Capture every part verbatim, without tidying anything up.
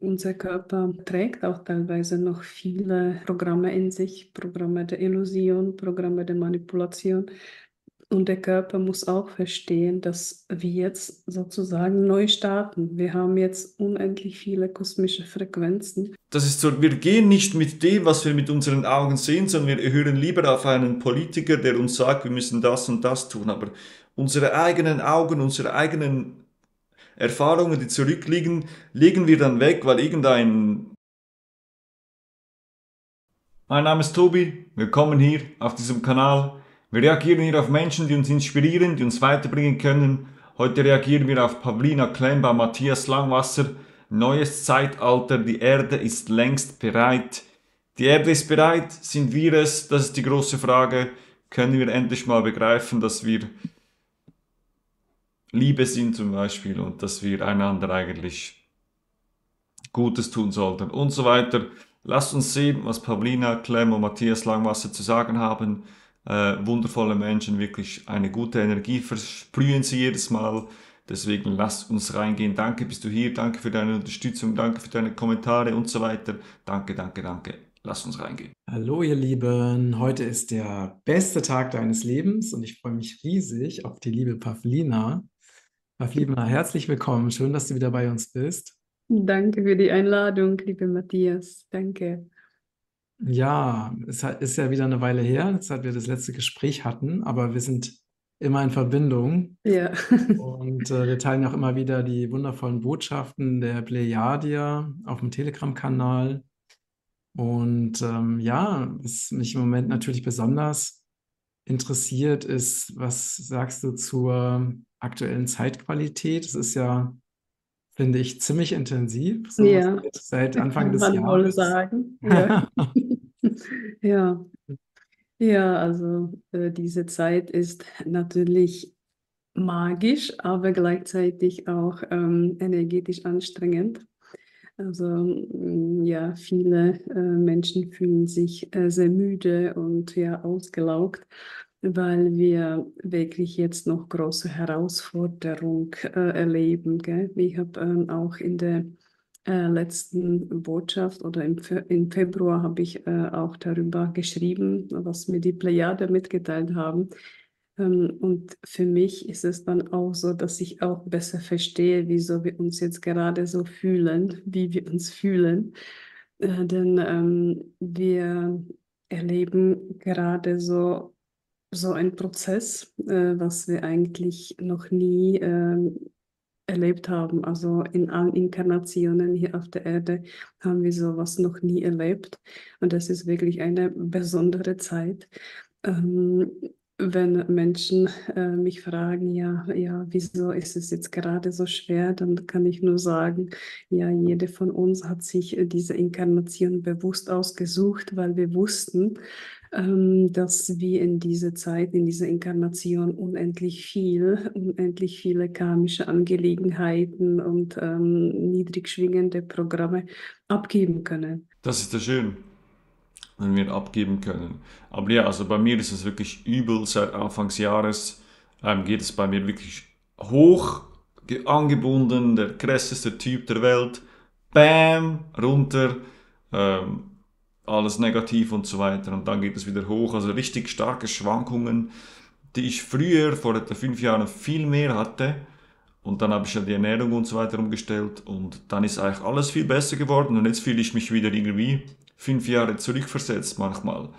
unser Körper trägt auch teilweise noch viele Programme in sich, Programme der Illusion, Programme der Manipulation. Und der Körper muss auch verstehen, dass wir jetzt sozusagen neu starten. Wir haben jetzt unendlich viele kosmische Frequenzen. Das ist so, wir gehen nicht mit dem, was wir mit unseren Augen sehen, sondern wir hören lieber auf einen Politiker, der uns sagt, wir müssen das und das tun. Aber unsere eigenen Augen, unsere eigenen Erfahrungen, die zurückliegen, legen wir dann weg, weil irgendein... Mein Name ist Tobi, willkommen hier auf diesem Kanal. Wir reagieren hier auf Menschen, die uns inspirieren, die uns weiterbringen können. Heute reagieren wir auf Pavlina Klemm bei Matthias Langwasser. Neues Zeitalter, die Erde ist längst bereit. Die Erde ist bereit, sind wir es? Das ist die große Frage. Können wir endlich mal begreifen, dass wir Liebe sind zum Beispiel und dass wir einander eigentlich Gutes tun sollten und so weiter. Lasst uns sehen, was Pavlina Klemm und Matthias Langwasser zu sagen haben. Äh, wundervolle Menschen, wirklich eine gute Energie versprühen sie jedes Mal. Deswegen lass uns reingehen. Danke, bist du hier. Danke für deine Unterstützung. Danke für deine Kommentare und so weiter. Danke, danke, danke. Lass uns reingehen. Hallo ihr Lieben. Heute ist der beste Tag deines Lebens und ich freue mich riesig auf die liebe Pavlina. Pavlina, herzlich willkommen. Schön, dass du wieder bei uns bist. Danke für die Einladung, liebe Matthias. Danke. Ja, es ist ja wieder eine Weile her, seit wir das letzte Gespräch hatten, aber wir sind immer in Verbindung. Ja. Und äh, wir teilen auch immer wieder die wundervollen Botschaften der Plejadier auf dem Telegram-Kanal. Und ähm, ja, was mich im Moment natürlich besonders interessiert ist, was sagst du zur aktuellen Zeitqualität? Es ist ja, finde ich, ziemlich intensiv, so ja. seit, seit Anfang des Jahres. Kann man wohl sagen. Ja. ja. ja, also äh, diese Zeit ist natürlich magisch, aber gleichzeitig auch ähm, energetisch anstrengend. Also ja, viele äh, Menschen fühlen sich äh, sehr müde und ja ausgelaugt, weil wir wirklich jetzt noch große Herausforderung äh, erleben. Gell? Ich habe ähm, auch in der äh, letzten Botschaft oder im, Fe im Februar habe ich äh, auch darüber geschrieben, was mir die Plejade mitgeteilt haben. Ähm, und für mich ist es dann auch so, dass ich auch besser verstehe, wieso wir uns jetzt gerade so fühlen, wie wir uns fühlen. Äh, denn ähm, wir erleben gerade so so ein Prozess, äh, was wir eigentlich noch nie äh, erlebt haben. Also in allen Inkarnationen hier auf der Erde haben wir sowas noch nie erlebt. Und das ist wirklich eine besondere Zeit. Ähm, wenn Menschen äh, mich fragen, ja, ja, wieso ist es jetzt gerade so schwer, dann kann ich nur sagen, ja, jede von uns hat sich diese Inkarnation bewusst ausgesucht, weil wir wussten, dass wir in dieser Zeit, in dieser Inkarnation unendlich viel, unendlich viele karmische Angelegenheiten und ähm, niedrig schwingende Programme abgeben können. Das ist ja schön, wenn wir abgeben können. Aber ja, also bei mir ist es wirklich übel. Seit Anfangsjahres ähm, geht es bei mir wirklich hoch angebunden, der krasseste Typ der Welt. Bam, runter. Ähm, alles negativ und so weiter und dann geht es wieder hoch, also richtig starke Schwankungen, die ich früher, vor etwa fünf Jahren, viel mehr hatte und dann habe ich ja die Ernährung und so weiter umgestellt und dann ist eigentlich alles viel besser geworden und jetzt fühle ich mich wieder irgendwie fünf Jahre zurückversetzt manchmal.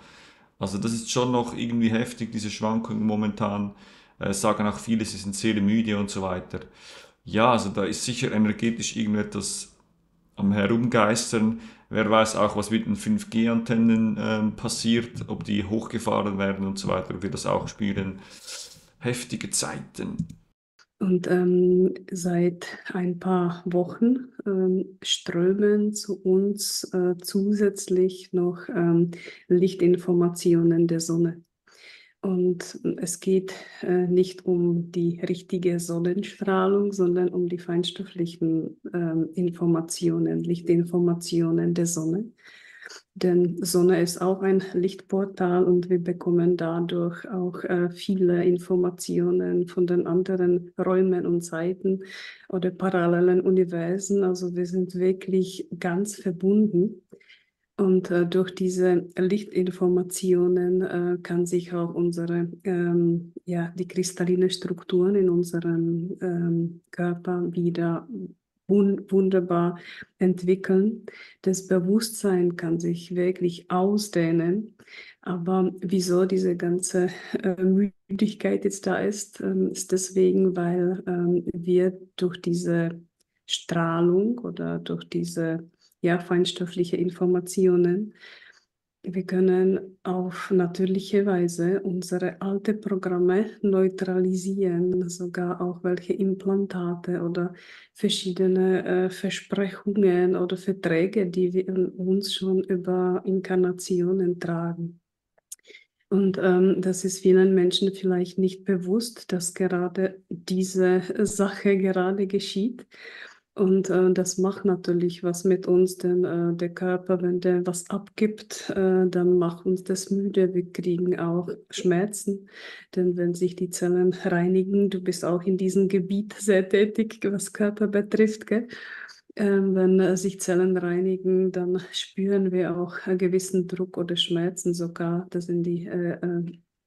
Also das ist schon noch irgendwie heftig, diese Schwankungen momentan, äh, sagen auch viele, sie sind sehr müde und so weiter. Ja, also da ist sicher energetisch irgendetwas am Herumgeistern. Wer weiß auch, was mit den fünf G Antennen ähm, passiert, ob die hochgefahren werden und so weiter, ob wir das auch spüren. Heftige Zeiten. Und ähm, seit ein paar Wochen ähm, strömen zu uns äh, zusätzlich noch ähm, Lichtinformationen der Sonne. Und es geht äh, nicht um die richtige Sonnenstrahlung, sondern um die feinstofflichen äh, Informationen, Lichtinformationen der Sonne. Denn Sonne ist auch ein Lichtportal und wir bekommen dadurch auch äh, viele Informationen von den anderen Räumen und Zeiten oder parallelen Universen. Also wir sind wirklich ganz verbunden. Und äh, durch diese Lichtinformationen äh, kann sich auch unsere, ähm, ja, die kristalline Strukturen in unserem ähm, Körper wieder wunderbar entwickeln. Das Bewusstsein kann sich wirklich ausdehnen. Aber wieso diese ganze äh, Müdigkeit jetzt da ist, ähm, ist deswegen, weil ähm, wir durch diese Strahlung oder durch diese ja, feinstoffliche Informationen, wir können auf natürliche Weise unsere alten Programme neutralisieren, sogar auch welche Implantate oder verschiedene äh, Versprechungen oder Verträge, die wir in uns schon über Inkarnationen tragen. Und ähm, das ist vielen Menschen vielleicht nicht bewusst, dass gerade diese Sache gerade geschieht. Und äh, das macht natürlich was mit uns, denn äh, der Körper, wenn der was abgibt, äh, dann macht uns das müde. Wir kriegen auch Schmerzen, denn wenn sich die Zellen reinigen, du bist auch in diesem Gebiet sehr tätig, was Körper betrifft, gell? Ähm, wenn äh, sich Zellen reinigen, dann spüren wir auch einen gewissen Druck oder Schmerzen sogar. Das sind die, äh,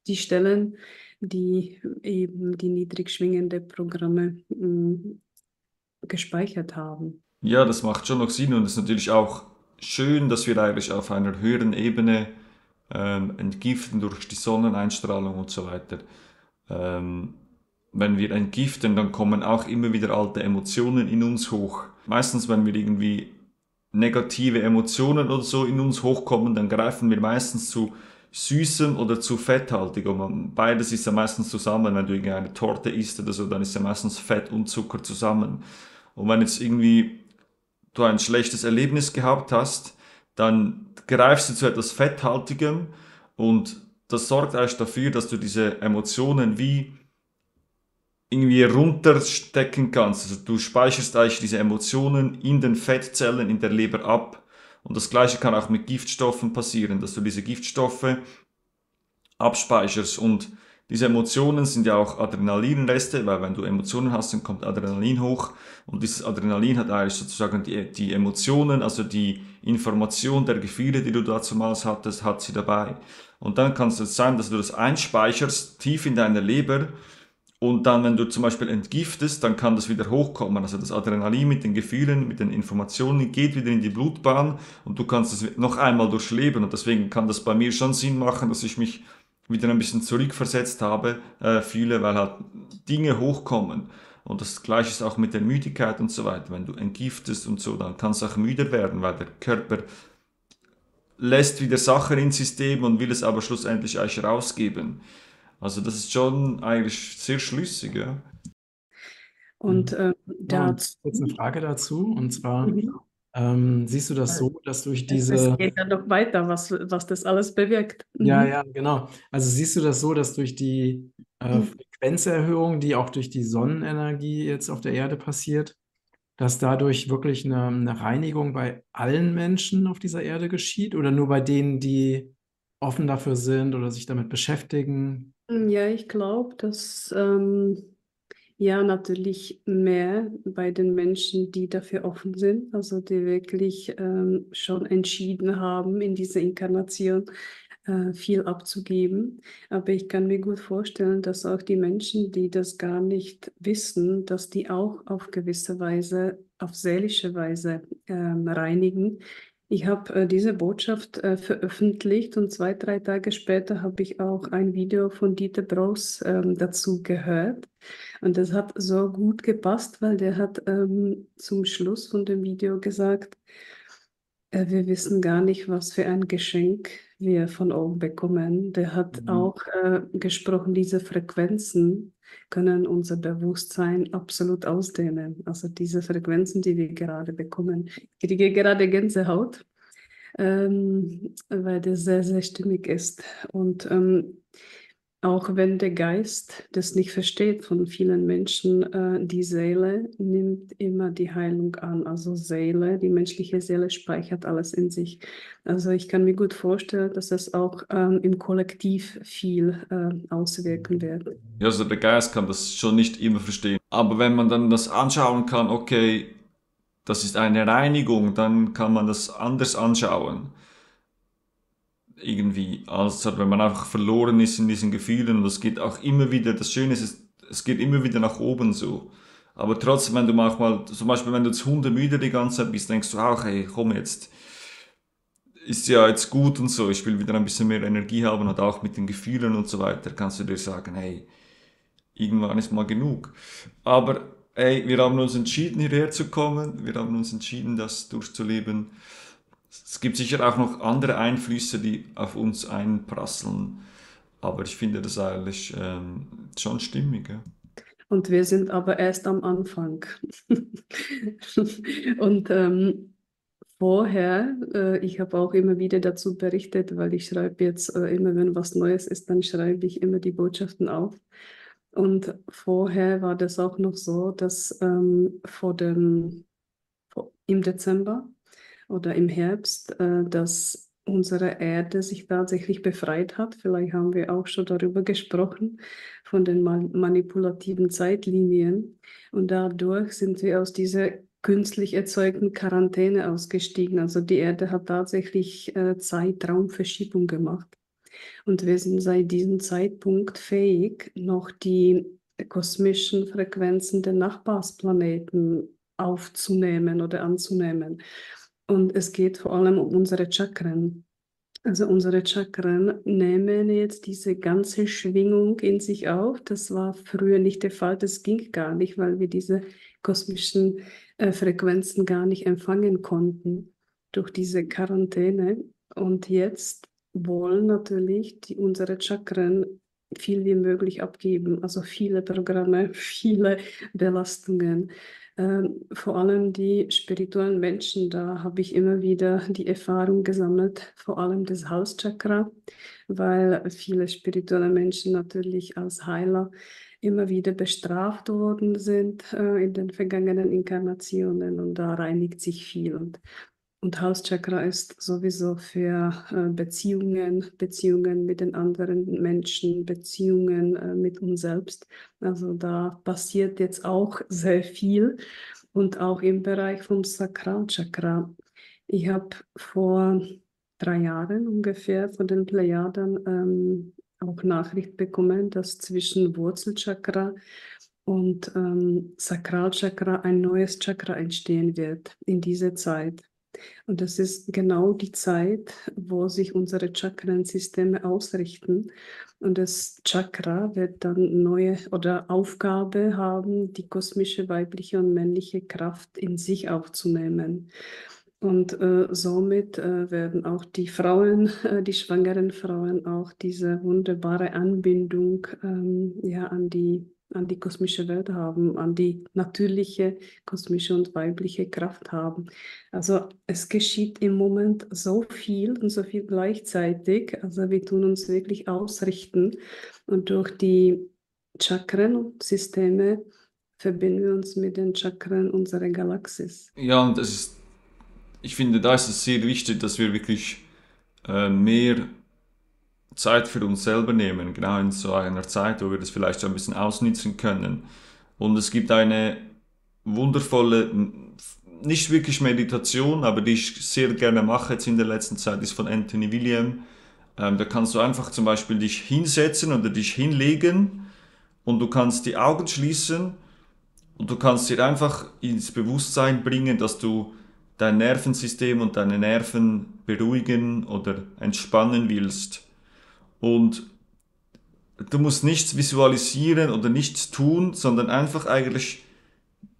die Stellen, die eben die niedrig schwingenden Programme mh, gespeichert haben. Ja, das macht schon noch Sinn und es ist natürlich auch schön, dass wir eigentlich auf einer höheren Ebene ähm, entgiften durch die Sonneneinstrahlung und so weiter. Ähm, wenn wir entgiften, dann kommen auch immer wieder alte Emotionen in uns hoch. Meistens, wenn wir irgendwie negative Emotionen oder so in uns hochkommen, dann greifen wir meistens zu Süßem oder zu fetthaltigem. Beides ist ja meistens zusammen. Wenn du irgendeine Torte isst oder so, dann ist ja meistens Fett und Zucker zusammen. Und wenn jetzt irgendwie du ein schlechtes Erlebnis gehabt hast, dann greifst du zu etwas Fetthaltigem und das sorgt eigentlich dafür, dass du diese Emotionen wie irgendwie runterstecken kannst. Also du speicherst eigentlich diese Emotionen in den Fettzellen, in der Leber ab. Und das Gleiche kann auch mit Giftstoffen passieren, dass du diese Giftstoffe abspeicherst. Und diese Emotionen sind ja auch Adrenalinreste, weil wenn du Emotionen hast, dann kommt Adrenalin hoch. Und dieses Adrenalin hat eigentlich sozusagen die, die Emotionen, also die Information der Gefühle, die du damals hattest, hat sie dabei. Und dann kann es sein, dass du das einspeicherst, tief in deiner Leber. Und dann, wenn du zum Beispiel entgiftest, dann kann das wieder hochkommen. Also das Adrenalin mit den Gefühlen, mit den Informationen geht wieder in die Blutbahn und du kannst es noch einmal durchleben. Und deswegen kann das bei mir schon Sinn machen, dass ich mich wieder ein bisschen zurückversetzt habe, äh, fühle, weil halt Dinge hochkommen. Und das Gleiche ist auch mit der Müdigkeit und so weiter. Wenn du entgiftest und so, dann kann es auch müder werden, weil der Körper lässt wieder Sachen ins System und will es aber schlussendlich eigentlich rausgeben. Also das ist schon eigentlich sehr schlüssig, ja. Und äh, dazu... Ja, kurz eine Frage dazu, und zwar, mhm. ähm, siehst du das so, dass durch diese... Es geht ja noch weiter, was, was das alles bewirkt. Mhm. Ja, ja, genau. Also siehst du das so, dass durch die äh, Frequenzerhöhung, die auch durch die Sonnenenergie jetzt auf der Erde passiert, dass dadurch wirklich eine, eine Reinigung bei allen Menschen auf dieser Erde geschieht oder nur bei denen, die offen dafür sind oder sich damit beschäftigen? Ja, ich glaube, dass ähm, ja natürlich mehr bei den Menschen, die dafür offen sind, also die wirklich ähm, schon entschieden haben, in dieser Inkarnation äh, viel abzugeben. Aber ich kann mir gut vorstellen, dass auch die Menschen, die das gar nicht wissen, dass die auch auf gewisse Weise, auf seelische Weise ähm, reinigen. Ich habe äh, diese Botschaft äh, veröffentlicht und zwei, drei Tage später habe ich auch ein Video von Dieter Bros ähm, dazu gehört. Und das hat so gut gepasst, weil der hat ähm, zum Schluss von dem Video gesagt, äh, wir wissen gar nicht, was für ein Geschenk wir von oben bekommen. Der hat mhm. auch äh, gesprochen, diese Frequenzen können unser Bewusstsein absolut ausdehnen. Also diese Frequenzen, die wir gerade bekommen. Ich kriege gerade Gänsehaut, ähm, weil das sehr, sehr stimmig ist. Und ähm, Auch wenn der Geist das nicht versteht von vielen Menschen, äh, die Seele nimmt immer die Heilung an. Also Seele, die menschliche Seele speichert alles in sich. Also ich kann mir gut vorstellen, dass das auch ähm, im Kollektiv viel äh, auswirken wird. Ja, also der Geist kann das schon nicht immer verstehen. Aber wenn man dann das anschauen kann, okay, das ist eine Reinigung, dann kann man das anders anschauen. Irgendwie, also wenn man einfach verloren ist in diesen Gefühlen, und es geht auch immer wieder, das Schöne ist, es geht immer wieder nach oben so. Aber trotzdem, wenn du manchmal, zum Beispiel wenn du jetzt hundemüde die ganze Zeit bist, denkst du auch, hey, komm jetzt, ist ja jetzt gut und so, ich will wieder ein bisschen mehr Energie haben, und auch mit den Gefühlen und so weiter, kannst du dir sagen, hey, irgendwann ist mal genug. Aber hey, wir haben uns entschieden, hierher zu kommen, wir haben uns entschieden, das durchzuleben. Es gibt sicher auch noch andere Einflüsse, die auf uns einprasseln, aber ich finde das eigentlich ähm, schon stimmig. Ja? Und wir sind aber erst am Anfang. Und ähm, vorher, äh, ich habe auch immer wieder dazu berichtet, weil ich schreibe jetzt äh, immer, wenn was Neues ist, dann schreibe ich immer die Botschaften auf. Und vorher war das auch noch so, dass ähm, vor dem, im Dezember, oder im Herbst, dass unsere Erde sich tatsächlich befreit hat. Vielleicht haben wir auch schon darüber gesprochen, von den manipulativen Zeitlinien. Und dadurch sind wir aus dieser künstlich erzeugten Quarantäne ausgestiegen. Also die Erde hat tatsächlich Zeitraumverschiebung gemacht. Und wir sind seit diesem Zeitpunkt fähig, noch die kosmischen Frequenzen der Nachbarsplaneten aufzunehmen oder anzunehmen. Und es geht vor allem um unsere Chakren. Also unsere Chakren nehmen jetzt diese ganze Schwingung in sich auf. Das war früher nicht der Fall, das ging gar nicht, weil wir diese kosmischen äh, Frequenzen gar nicht empfangen konnten durch diese Quarantäne. Und jetzt wollen natürlich die, unsere Chakren viel wie möglich abgeben. Also viele Programme, viele Belastungen. Vor allem die spirituellen Menschen, da habe ich immer wieder die Erfahrung gesammelt, vor allem das Halschakra, weil viele spirituelle Menschen natürlich als Heiler immer wieder bestraft worden sind äh, in den vergangenen Inkarnationen, und da reinigt sich viel. Und, und Halschakra ist sowieso für äh, Beziehungen, Beziehungen mit den anderen Menschen, Beziehungen äh, mit uns selbst. Also da passiert jetzt auch sehr viel, und auch im Bereich vom Sakralchakra. Ich habe vor drei Jahren ungefähr von den Plejaden ähm, auch Nachricht bekommen, dass zwischen Wurzelchakra und ähm, Sakralchakra ein neues Chakra entstehen wird in dieser Zeit. Und das ist genau die Zeit, wo sich unsere Chakrensysteme ausrichten. Und das Chakra wird dann neue oder Aufgabe haben, die kosmische, weibliche und männliche Kraft in sich aufzunehmen. Und äh, somit äh, werden auch die Frauen, äh, die schwangeren Frauen, auch diese wunderbare Anbindung ähm, ja, an die an die kosmische Welt haben, an die natürliche, kosmische und weibliche Kraft haben. Also es geschieht im Moment so viel und so viel gleichzeitig. Also wir tun uns wirklich ausrichten, und durch die Chakren und Systeme verbinden wir uns mit den Chakren unserer Galaxis. Ja, und das ist, ich finde, da ist es sehr wichtig, dass wir wirklich äh, mehr Zeit für uns selber nehmen, genau in so einer Zeit, wo wir das vielleicht ein bisschen ausnützen können. Und es gibt eine wundervolle, nicht wirklich Meditation, aber die ich sehr gerne mache jetzt in der letzten Zeit, ist von Anthony William. Ähm, da kannst du einfach zum Beispiel dich hinsetzen oder dich hinlegen, und du kannst die Augen schließen, und du kannst dir einfach ins Bewusstsein bringen, dass du dein Nervensystem und deine Nerven beruhigen oder entspannen willst. Und du musst nichts visualisieren oder nichts tun, sondern einfach eigentlich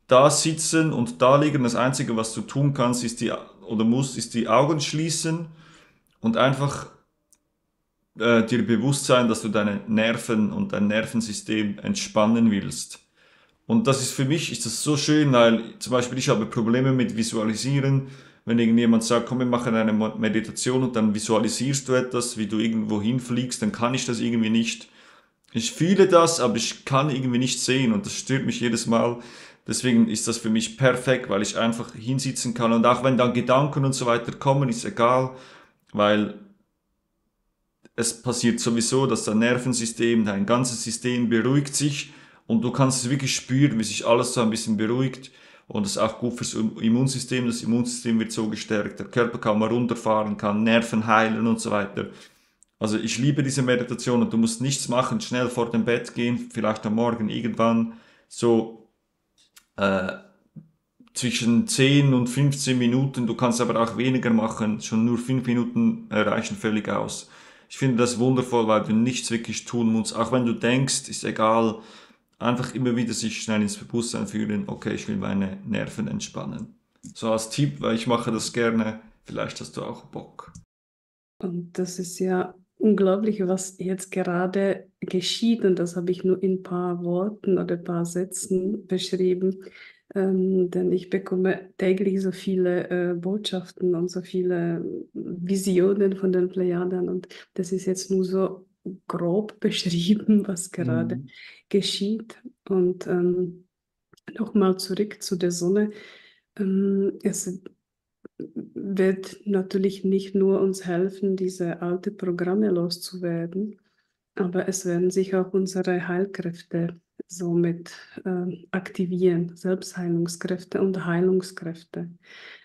da sitzen und da liegen. Das Einzige, was du tun kannst ist die, oder musst, ist die Augen schließen und einfach äh, dir bewusst sein, dass du deine Nerven und dein Nervensystem entspannen willst. Und das ist für mich ist das so schön, weil zum Beispiel ich habe Probleme mit Visualisieren. Wenn irgendjemand sagt, komm, wir machen eine Meditation und dann visualisierst du etwas, wie du irgendwo hinfliegst, dann kann ich das irgendwie nicht. Ich fühle das, aber ich kann irgendwie nicht sehen und das stört mich jedes Mal. Deswegen ist das für mich perfekt, weil ich einfach hinsitzen kann und auch wenn dann Gedanken und so weiter kommen, ist egal, weil es passiert sowieso, dass dein Nervensystem, dein ganzes System beruhigt sich und du kannst es wirklich spüren, wie sich alles so ein bisschen beruhigt und das ist auch gut fürs Immunsystem. Das Immunsystem wird so gestärkt, der Körper kann mal runterfahren, kann Nerven heilen und so weiter. Also ich liebe diese Meditation und du musst nichts machen, schnell vor dem Bett gehen, vielleicht am Morgen irgendwann so äh, zwischen zehn und fünfzehn Minuten, du kannst aber auch weniger machen, schon nur fünf Minuten reichen völlig aus. Ich finde das wundervoll, weil du nichts wirklich tun musst, auch wenn du denkst, ist egal, einfach immer wieder sich schnell ins Bewusstsein fühlen, okay, ich will meine Nerven entspannen. So als Tipp, weil ich mache das gerne, vielleicht hast du auch Bock. Und das ist ja unglaublich, was jetzt gerade geschieht und das habe ich nur in ein paar Worten oder ein paar Sätzen beschrieben, ähm, denn ich bekomme täglich so viele äh, Botschaften und so viele Visionen von den Plejadern und das ist jetzt nur so grob beschrieben, was gerade mhm. geschieht. Und ähm, nochmal zurück zu der Sonne, ähm, es wird natürlich nicht nur uns helfen, diese alten Programme loszuwerden, aber es werden sich auch unsere Heilkräfte somit äh, aktivieren, Selbstheilungskräfte und Heilungskräfte.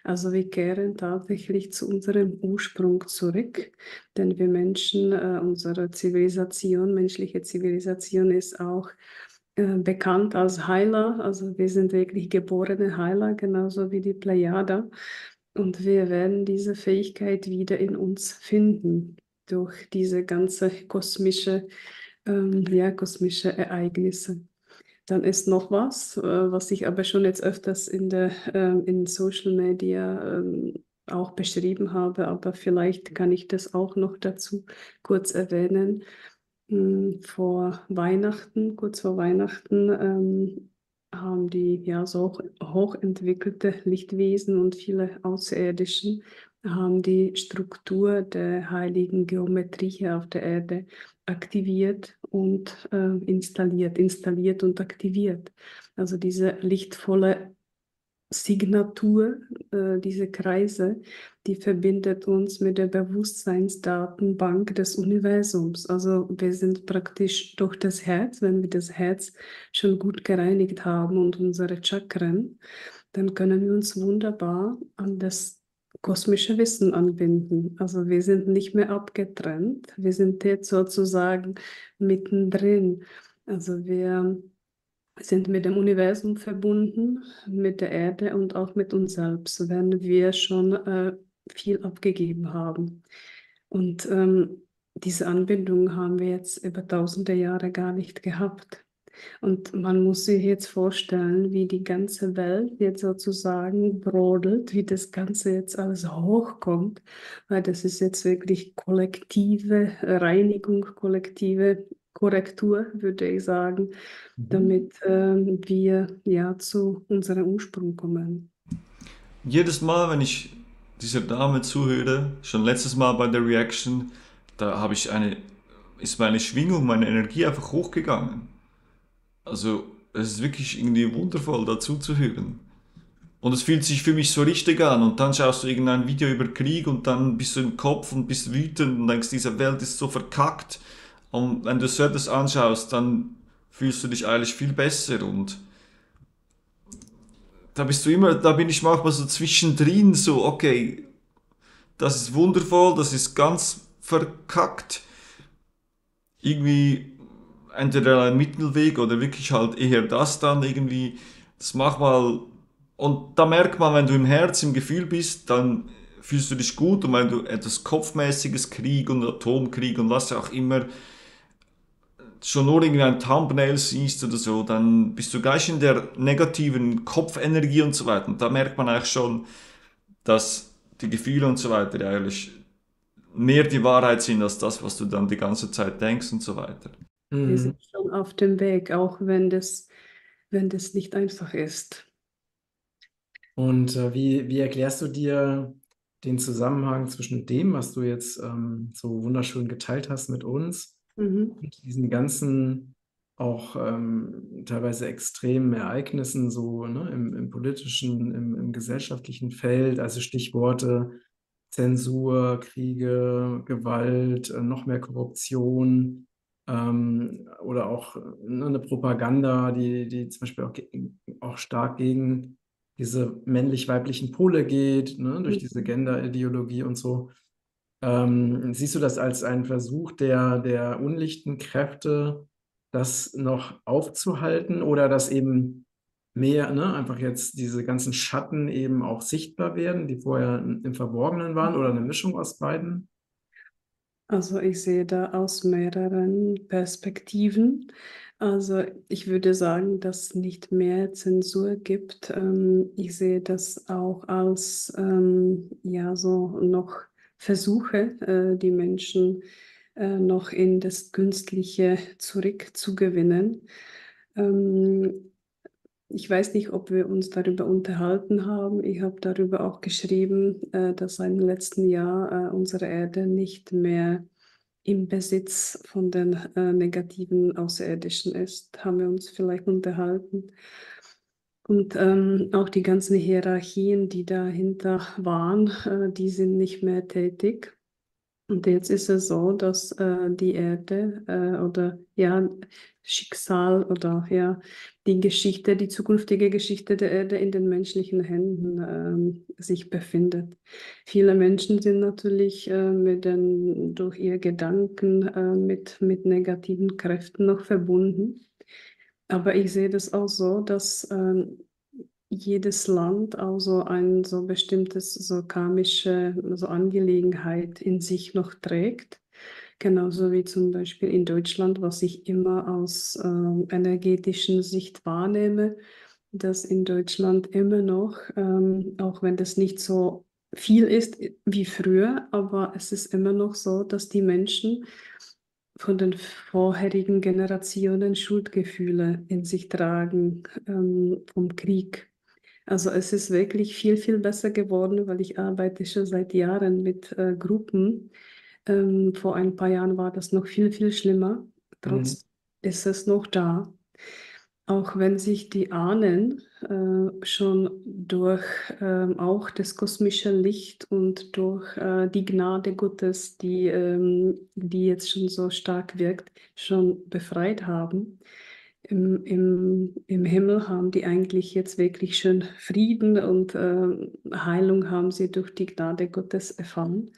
Also wir kehren tatsächlich zu unserem Ursprung zurück, denn wir Menschen, äh, unsere Zivilisation, menschliche Zivilisation ist auch äh, bekannt als Heiler, also wir sind wirklich geborene Heiler, genauso wie die Plejader. Und wir werden diese Fähigkeit wieder in uns finden durch diese ganze kosmische, ähm, ja, kosmische Ereignisse. Dann ist noch was, äh, was ich aber schon jetzt öfters in der äh, in Social Media äh, auch beschrieben habe, aber vielleicht kann ich das auch noch dazu kurz erwähnen. Ähm, vor Weihnachten, kurz vor Weihnachten, ähm, haben die ja so hochentwickelte Lichtwesen und viele Außerirdischen haben die Struktur der heiligen Geometrie hier auf der Erde aktiviert und äh, installiert, installiert und aktiviert. Also diese lichtvolle Signatur, äh, diese Kreise, die verbindet uns mit der Bewusstseinsdatenbank des Universums. Also wir sind praktisch durch das Herz, wenn wir das Herz schon gut gereinigt haben und unsere Chakren, dann können wir uns wunderbar an das kosmische Wissen anbinden. Also wir sind nicht mehr abgetrennt, wir sind jetzt sozusagen mittendrin. Also wir sind mit dem Universum verbunden, mit der Erde und auch mit uns selbst, wenn wir schon äh, viel abgegeben haben. Und ähm, diese Anbindung haben wir jetzt über tausende Jahre gar nicht gehabt. Und man muss sich jetzt vorstellen, wie die ganze Welt jetzt sozusagen brodelt, wie das Ganze jetzt alles hochkommt, weil das ist jetzt wirklich kollektive Reinigung, kollektive Korrektur, würde ich sagen, damit äh, wir ja zu unserem Ursprung kommen. Jedes Mal, wenn ich dieser Dame zuhöre, schon letztes Mal bei der Reaction, da habe ich eine, ist meine Schwingung, meine Energie einfach hochgegangen. Also es ist wirklich irgendwie wundervoll, dazu zu hören. Und es fühlt sich für mich so richtig an und dann schaust du irgendein Video über Krieg und dann bist du im Kopf und bist wütend und denkst, diese Welt ist so verkackt. Und wenn du so etwas anschaust, dann fühlst du dich eigentlich viel besser und da bist du immer, da bin ich manchmal so zwischendrin, so okay, das ist wundervoll, das ist ganz verkackt, irgendwie entweder ein Mittelweg oder wirklich halt eher das dann irgendwie, das manchmal, und da merkt man, wenn du im Herz, im Gefühl bist, dann fühlst du dich gut und wenn du etwas Kopfmäßiges, Krieg und Atomkrieg und was auch immer, schon nur irgendwie ein Thumbnail siehst oder so, dann bist du gleich in der negativen Kopfenergie und so weiter. Und da merkt man eigentlich schon, dass die Gefühle und so weiter eigentlich mehr die Wahrheit sind, als das, was du dann die ganze Zeit denkst und so weiter. Mhm. Wir sind schon auf dem Weg, auch wenn das, wenn das nicht einfach ist. Und äh, wie, wie erklärst du dir den Zusammenhang zwischen dem, was du jetzt ähm, so wunderschön geteilt hast mit uns, Mhm. Mit diesen ganzen auch ähm, teilweise extremen Ereignissen, so ne, im, im politischen, im, im gesellschaftlichen Feld, also Stichworte Zensur, Kriege, Gewalt, äh, noch mehr Korruption ähm, oder auch ne, eine Propaganda, die, die zum Beispiel auch, auch stark gegen diese männlich-weiblichen Pole geht, ne, durch diese Gender-Ideologie und so. Ähm, siehst du das als einen Versuch der, der unlichten Kräfte, das noch aufzuhalten oder dass eben mehr, ne, einfach jetzt diese ganzen Schatten eben auch sichtbar werden, die vorher im Verborgenen waren oder eine Mischung aus beiden? Also ich sehe da aus mehreren Perspektiven. Also ich würde sagen, dass nicht mehr Zensur gibt. Ähm, ich sehe das auch als ähm, ja so noch Versuche, äh, die Menschen äh, noch in das Künstliche zurückzugewinnen. Ähm, Ich weiß nicht, ob wir uns darüber unterhalten haben. Ich habe darüber auch geschrieben, dass im letzten Jahr unsere Erde nicht mehr im Besitz von den negativen Außerirdischen ist. Haben wir uns vielleicht unterhalten. Und ähm, auch die ganzen Hierarchien, die dahinter waren, äh, die sind nicht mehr tätig. Und jetzt ist es so, dass äh, die Erde äh, oder ja Schicksal oder ja die Geschichte, die zukünftige Geschichte der Erde in den menschlichen Händen äh, sich befindet. Viele Menschen sind natürlich äh, mit den, durch ihre Gedanken äh, mit, mit negativen Kräften noch verbunden. Aber ich sehe das auch so, dass äh, jedes Land auch so ein so bestimmtes, so karmische so Angelegenheit in sich noch trägt. Genauso wie zum Beispiel in Deutschland, was ich immer aus ähm, energetischer Sicht wahrnehme, dass in Deutschland immer noch, ähm, auch wenn das nicht so viel ist wie früher, aber es ist immer noch so, dass die Menschen von den vorherigen Generationen Schuldgefühle in sich tragen, ähm, vom Krieg. Also es ist wirklich viel, viel besser geworden, weil ich arbeite schon seit Jahren mit äh, Gruppen. Ähm, vor ein paar Jahren war das noch viel, viel schlimmer. Trotzdem mhm. ist es noch da. Auch wenn sich die Ahnen äh, schon durch äh, auch das kosmische Licht und durch äh, die Gnade Gottes, die, ähm, die jetzt schon so stark wirkt, schon befreit haben. Im, im, im Himmel haben die eigentlich jetzt wirklich schon Frieden und äh, Heilung haben sie durch die Gnade Gottes erfahren.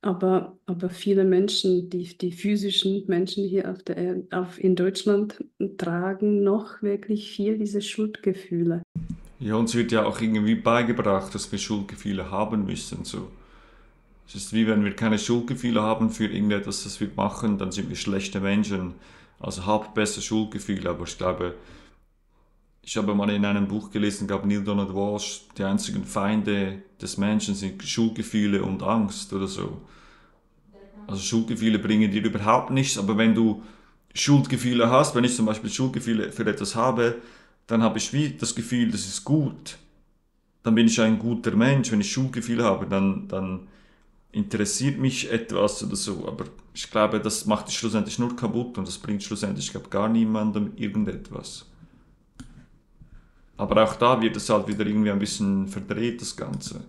Aber, aber viele Menschen, die, die physischen Menschen hier auf der, auf, in Deutschland, tragen noch wirklich viel diese Schuldgefühle. Ja, uns wird ja auch irgendwie beigebracht, dass wir Schuldgefühle haben müssen. So. Es ist wie wenn wir keine Schuldgefühle haben für irgendetwas, das wir machen, dann sind wir schlechte Menschen. Also habt besser Schuldgefühle, aber ich glaube, ich habe mal in einem Buch gelesen, ich glaube Neil Donald Walsh, die einzigen Feinde des Menschen sind Schuldgefühle und Angst oder so. Also Schuldgefühle bringen dir überhaupt nichts, aber wenn du Schuldgefühle hast, wenn ich zum Beispiel Schuldgefühle für etwas habe, dann habe ich wie das Gefühl, das ist gut. Dann bin ich ein guter Mensch, wenn ich Schuldgefühle habe, dann, dann interessiert mich etwas oder so. Aber ich glaube, das macht dich schlussendlich nur kaputt und das bringt schlussendlich, ich glaube, gar niemandem irgendetwas. Aber auch da wird es halt wieder irgendwie ein bisschen verdreht, das Ganze.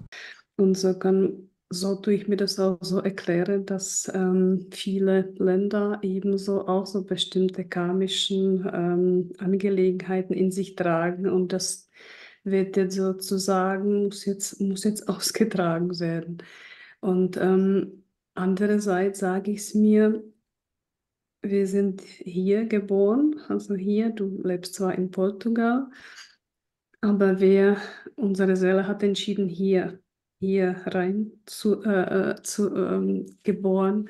Und so, kann, so tue ich mir das auch so erklären, dass ähm, viele Länder ebenso auch so bestimmte karmischen ähm, Angelegenheiten in sich tragen. Und das wird jetzt sozusagen, muss jetzt, muss jetzt ausgetragen werden. Und ähm, andererseits sage ich es mir, wir sind hier geboren, also hier, du lebst zwar in Portugal, aber wir, unsere Seele hat entschieden, hier, hier rein zu, äh, zu ähm, geboren.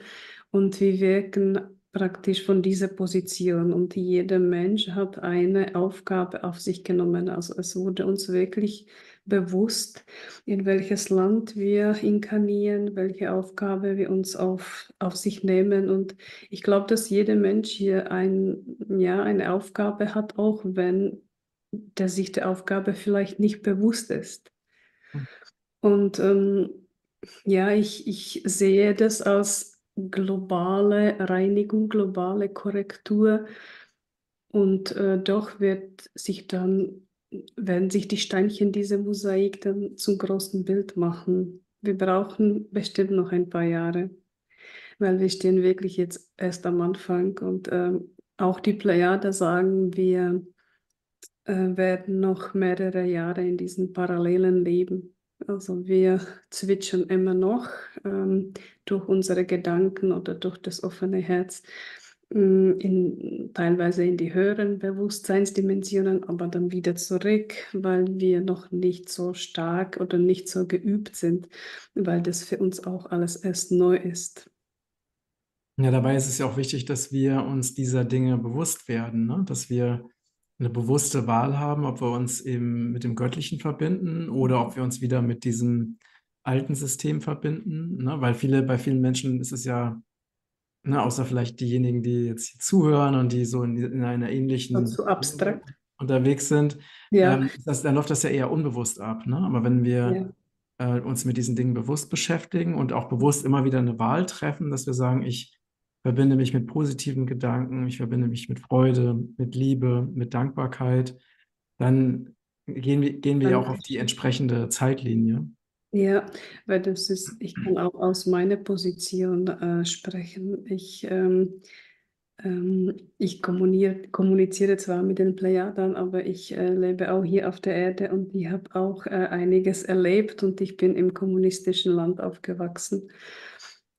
Und wir wirken praktisch von dieser Position. Und jeder Mensch hat eine Aufgabe auf sich genommen. Also es wurde uns wirklich bewusst, in welches Land wir inkarnieren, welche Aufgabe wir uns auf, auf sich nehmen. Und ich glaube, dass jeder Mensch hier ein, ja, eine Aufgabe hat, auch wenn der sich der Aufgabe vielleicht nicht bewusst ist. Und ähm, ja, ich, ich sehe das als globale Reinigung, globale Korrektur. Und äh, doch wird sich dann, werden sich die Steinchen dieser Mosaik dann zum großen Bild machen. Wir brauchen bestimmt noch ein paar Jahre, weil wir stehen wirklich jetzt erst am Anfang. Und äh, auch die Plejade sagen, wir äh, werden noch mehrere Jahre in diesem parallelen Leben. Also wir zwitschern immer noch ähm, durch unsere Gedanken oder durch das offene Herz in, teilweise in die höheren Bewusstseinsdimensionen, aber dann wieder zurück, weil wir noch nicht so stark oder nicht so geübt sind, weil das für uns auch alles erst neu ist. Ja, dabei ist es ja auch wichtig, dass wir uns dieser Dinge bewusst werden, ne? Dass wir eine bewusste Wahl haben, ob wir uns eben mit dem Göttlichen verbinden oder ob wir uns wieder mit diesem alten System verbinden, ne? Weil viele, bei vielen Menschen ist es ja, ne, außer vielleicht diejenigen, die jetzt hier zuhören und die so in, in einer ähnlichen und so abstrakt unterwegs sind, ja. ähm, das, dann läuft das ja eher unbewusst ab. Ne? Aber wenn wir ja. äh, uns mit diesen Dingen bewusst beschäftigen und auch bewusst immer wieder eine Wahl treffen, dass wir sagen, ich verbinde mich mit positiven Gedanken, ich verbinde mich mit Freude, mit Liebe, mit Dankbarkeit, dann gehen wir, gehen wir ja auch auf die entsprechende Zeitlinie. Ja, weil das ist, ich kann auch aus meiner Position äh, sprechen. Ich, ähm, ähm, ich kommuniziere zwar mit den Plejadern, aber ich äh, lebe auch hier auf der Erde und ich habe auch äh, einiges erlebt und ich bin im kommunistischen Land aufgewachsen.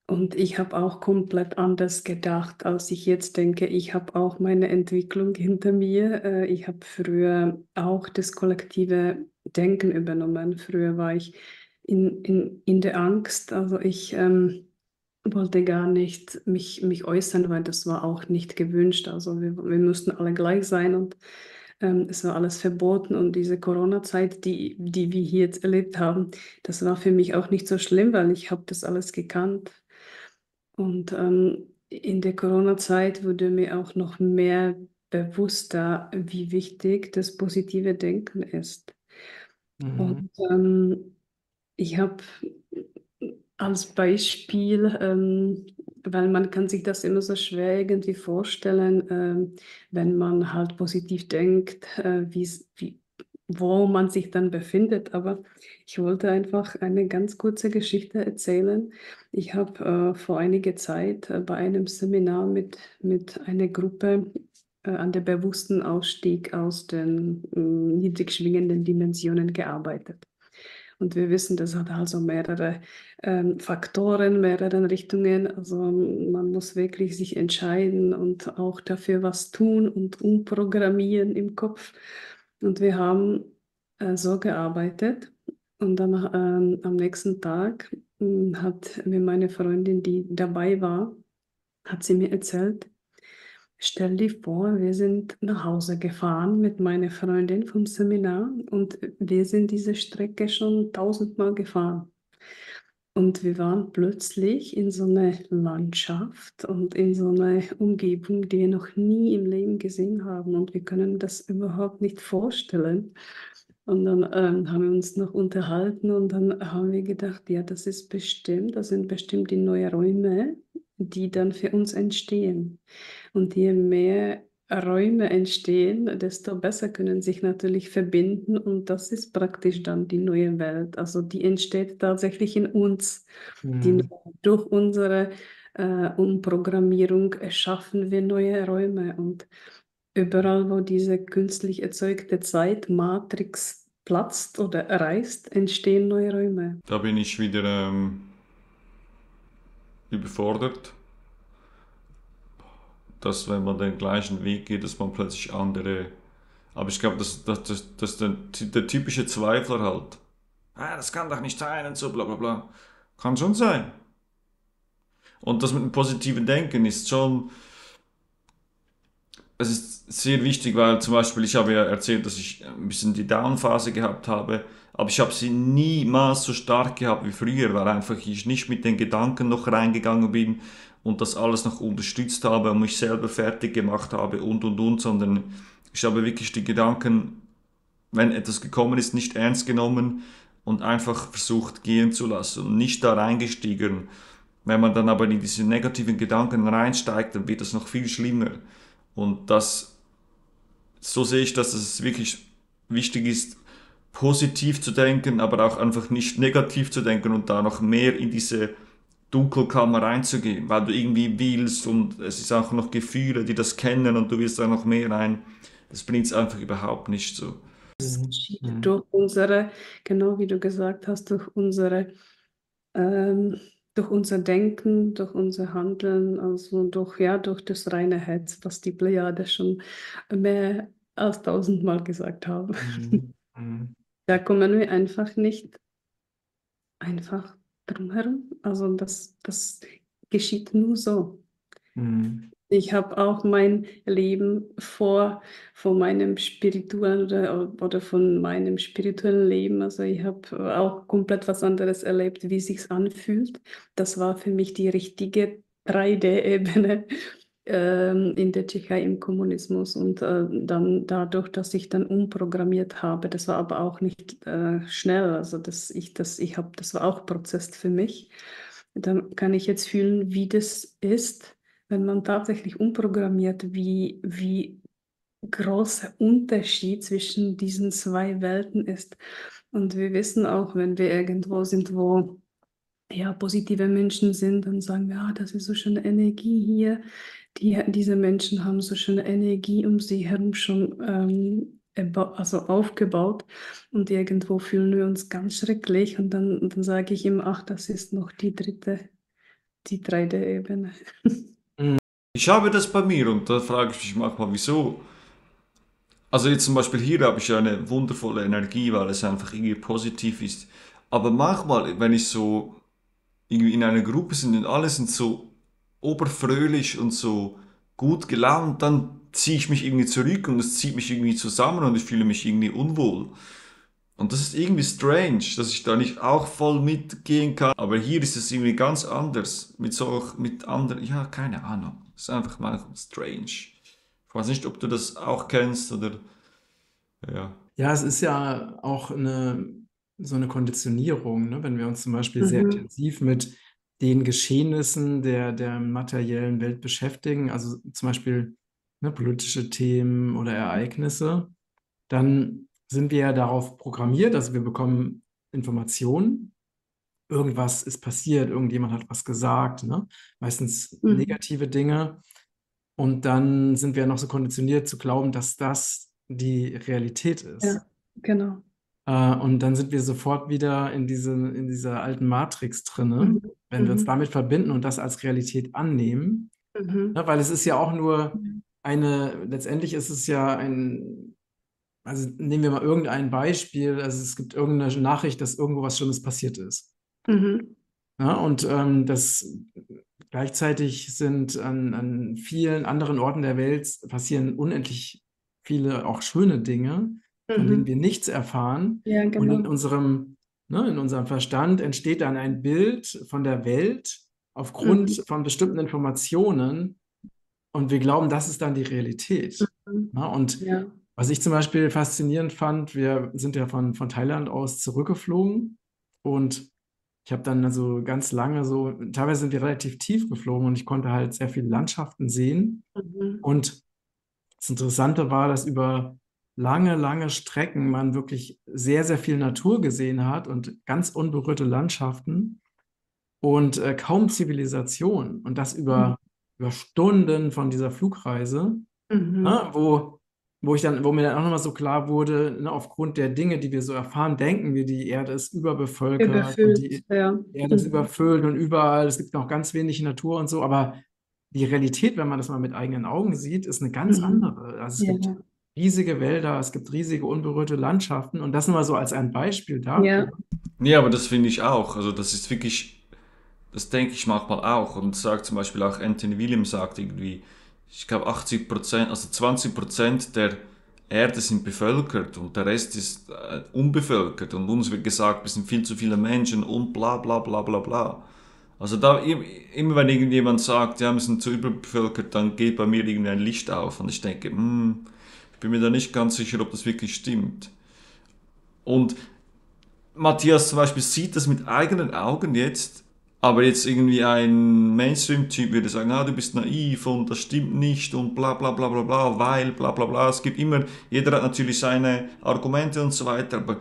Und ich habe auch komplett anders gedacht, als ich jetzt denke. Ich habe auch meine Entwicklung hinter mir. Äh, ich habe früher auch das kollektive Denken übernommen. Früher war ich In, in, in der Angst, also ich ähm, wollte gar nicht mich, mich äußern, weil das war auch nicht gewünscht, also wir, wir mussten alle gleich sein und ähm, es war alles verboten und diese Corona-Zeit, die, die wir hier jetzt erlebt haben, das war für mich auch nicht so schlimm, weil ich habe das alles gekannt und ähm, in der Corona-Zeit wurde mir auch noch mehr bewusster, wie wichtig das positive Denken ist. Mhm. Und ähm, ich habe als Beispiel, ähm, weil man kann sich das immer so schwer irgendwie vorstellen, ähm, wenn man halt positiv denkt, äh, wie, wo man sich dann befindet. Aber ich wollte einfach eine ganz kurze Geschichte erzählen. Ich habe äh, vor einiger Zeit äh, bei einem Seminar mit, mit einer Gruppe äh, an der bewussten Ausstieg aus den äh, niedrig schwingenden Dimensionen gearbeitet. Und wir wissen, das hat also mehrere ähm, Faktoren, mehrere Richtungen. Also man muss wirklich sich entscheiden und auch dafür was tun und umprogrammieren im Kopf. Und wir haben äh, so gearbeitet. Und dann ähm, am nächsten Tag äh, hat mir meine Freundin, die dabei war, hat sie mir erzählt, stell dir vor, wir sind nach Hause gefahren mit meiner Freundin vom Seminar und wir sind diese Strecke schon tausendmal gefahren. Und wir waren plötzlich in so einer Landschaft und in so einer Umgebung, die wir noch nie im Leben gesehen haben und wir können das überhaupt nicht vorstellen. Und dann ähm, haben wir uns noch unterhalten und dann haben wir gedacht, ja, das ist bestimmt, das sind bestimmt die neuen Räume, die dann für uns entstehen. Und je mehr Räume entstehen, desto besser können sich natürlich verbinden. Und das ist praktisch dann die neue Welt. Also die entsteht tatsächlich in uns. Mhm. Die, durch unsere äh, Umprogrammierung erschaffen wir neue Räume. Und überall, wo diese künstlich erzeugte Zeitmatrix platzt oder reißt, entstehen neue Räume. Da bin ich wieder... Ähm überfordert, dass wenn man den gleichen Weg geht, dass man plötzlich andere... Aber ich glaube, das, das, das, das ist der, der typische Zweifler halt. Ah, das kann doch nicht sein und so, bla bla bla. Kann schon sein. Und das mit dem positiven Denken ist schon... Es ist sehr wichtig, weil zum Beispiel, ich habe ja erzählt, dass ich ein bisschen die Down-Phase gehabt habe, aber ich habe sie niemals so stark gehabt wie früher, weil einfach ich nicht mit den Gedanken noch reingegangen bin und das alles noch unterstützt habe und mich selber fertig gemacht habe und und und, sondern ich habe wirklich die Gedanken, wenn etwas gekommen ist, nicht ernst genommen und einfach versucht gehen zu lassen und nicht da reingestiegen. Wenn man dann aber in diese negativen Gedanken reinsteigt, dann wird das noch viel schlimmer. Und das, so sehe ich, dass es wirklich wichtig ist, positiv zu denken, aber auch einfach nicht negativ zu denken und da noch mehr in diese Dunkelkammer reinzugehen, weil du irgendwie willst und es ist auch noch Gefühle, die das kennen und du willst da noch mehr rein. Das bringt es einfach überhaupt nicht so. Das geschieht mhm. durch unsere, genau wie du gesagt hast, durch unsere, ähm, durch unser Denken, durch unser Handeln, also durch, ja, durch das reine Herz, was die Plejade schon mehr als tausendmal gesagt haben. Mhm. Mhm. Da kommen wir einfach nicht einfach drumherum. Also das, das geschieht nur so. Mhm. Ich habe auch mein Leben vor, vor meinem spirituellen oder, oder von meinem spirituellen Leben, also ich habe auch komplett was anderes erlebt, wie es sich anfühlt. Das war für mich die richtige drei D Ebene ähm, in der Tschechei im Kommunismus. Und äh, dann dadurch, dass ich dann umprogrammiert habe, das war aber auch nicht äh, schnell, also dass ich, dass ich hab, das war auch Prozess für mich. Dann kann ich jetzt fühlen, wie das ist, wenn man tatsächlich umprogrammiert, wie, wie großer Unterschied zwischen diesen zwei Welten ist. Und wir wissen auch, wenn wir irgendwo sind, wo ja, positive Menschen sind, dann sagen wir, ah, das ist so schöne Energie hier. Die, diese Menschen haben so schöne Energie um sie herum schon ähm, also aufgebaut. Und irgendwo fühlen wir uns ganz schrecklich. Und dann, dann sage ich ihm, ach, das ist noch die dritte, die drei D Ebene. Ich habe das bei mir und da frage ich mich manchmal, wieso. Also jetzt zum Beispiel hier habe ich eine wundervolle Energie, weil es einfach irgendwie positiv ist. Aber manchmal, wenn ich so irgendwie in einer Gruppe bin und alle sind so oberfröhlich und so gut gelaunt, dann ziehe ich mich irgendwie zurück und es zieht mich irgendwie zusammen und ich fühle mich irgendwie unwohl. Und das ist irgendwie strange, dass ich da nicht auch voll mitgehen kann. Aber hier ist es irgendwie ganz anders. Mit so, mit anderen, ja, keine Ahnung. Das ist einfach mal strange. Ich weiß nicht, ob du das auch kennst oder, ja. Ja, es ist ja auch eine, so eine Konditionierung, ne? Wenn wir uns zum Beispiel mhm. sehr intensiv mit den Geschehnissen der, der materiellen Welt beschäftigen, also zum Beispiel ne, politische Themen oder Ereignisse, dann sind wir ja darauf programmiert, also wir bekommen Informationen, irgendwas ist passiert, irgendjemand hat was gesagt, ne? Meistens mhm. negative Dinge und dann sind wir ja noch so konditioniert zu glauben, dass das die Realität ist. Ja, genau. Äh, und dann sind wir sofort wieder in, diese, in dieser alten Matrix drin, mhm. wenn wir uns damit verbinden und das als Realität annehmen, mhm. ne? Weil es ist ja auch nur eine, letztendlich ist es ja ein... Also nehmen wir mal irgendein Beispiel, also es gibt irgendeine Nachricht, dass irgendwo was Schlimmes passiert ist. Mhm. Ja, und ähm, das gleichzeitig sind an, an vielen anderen Orten der Welt passieren unendlich viele auch schöne Dinge, mhm. von denen wir nichts erfahren. Ja, genau. Und in unserem, ne, in unserem Verstand entsteht dann ein Bild von der Welt aufgrund mhm. von bestimmten Informationen und wir glauben, das ist dann die Realität. Mhm. Ja, und ja. Was ich zum Beispiel faszinierend fand, wir sind ja von, von Thailand aus zurückgeflogen und ich habe dann also ganz lange so, teilweise sind wir relativ tief geflogen und ich konnte halt sehr viele Landschaften sehen. Mhm. Und das Interessante war, dass über lange, lange Strecken man wirklich sehr, sehr viel Natur gesehen hat und ganz unberührte Landschaften und äh, kaum Zivilisation. Und das über, mhm. über Stunden von dieser Flugreise, mhm. na, wo... Wo, ich dann, wo mir dann auch nochmal so klar wurde, ne, aufgrund der Dinge, die wir so erfahren, denken wir, die Erde ist überbevölkert, überfüllt, und die ja. Erde ist mhm. überfüllt und überall, es gibt noch ganz wenig Natur und so, aber die Realität, wenn man das mal mit eigenen Augen sieht, ist eine ganz mhm. andere. Also es ja. gibt riesige Wälder, es gibt riesige unberührte Landschaften und das nur mal so als ein Beispiel dafür. Ja, ja aber das finde ich auch, also das ist wirklich, das denke ich manchmal auch und sagt zum Beispiel auch Anthony William sagt irgendwie, ich glaube achtzig Prozent, also zwanzig Prozent der Erde sind bevölkert und der Rest ist äh, unbevölkert und uns wird gesagt, es sind viel zu viele Menschen und bla bla bla bla bla. Also da, immer wenn irgendjemand sagt, ja, wir sind zu überbevölkert, dann geht bei mir irgendwie ein Licht auf und ich denke, hm, ich bin mir da nicht ganz sicher, ob das wirklich stimmt. Und Matthias zum Beispiel sieht das mit eigenen Augen jetzt Aber jetzt irgendwie ein Mainstream-Typ würde sagen, ah, du bist naiv und das stimmt nicht und bla bla bla bla bla, weil bla bla bla. Es gibt immer, jeder hat natürlich seine Argumente und so weiter, aber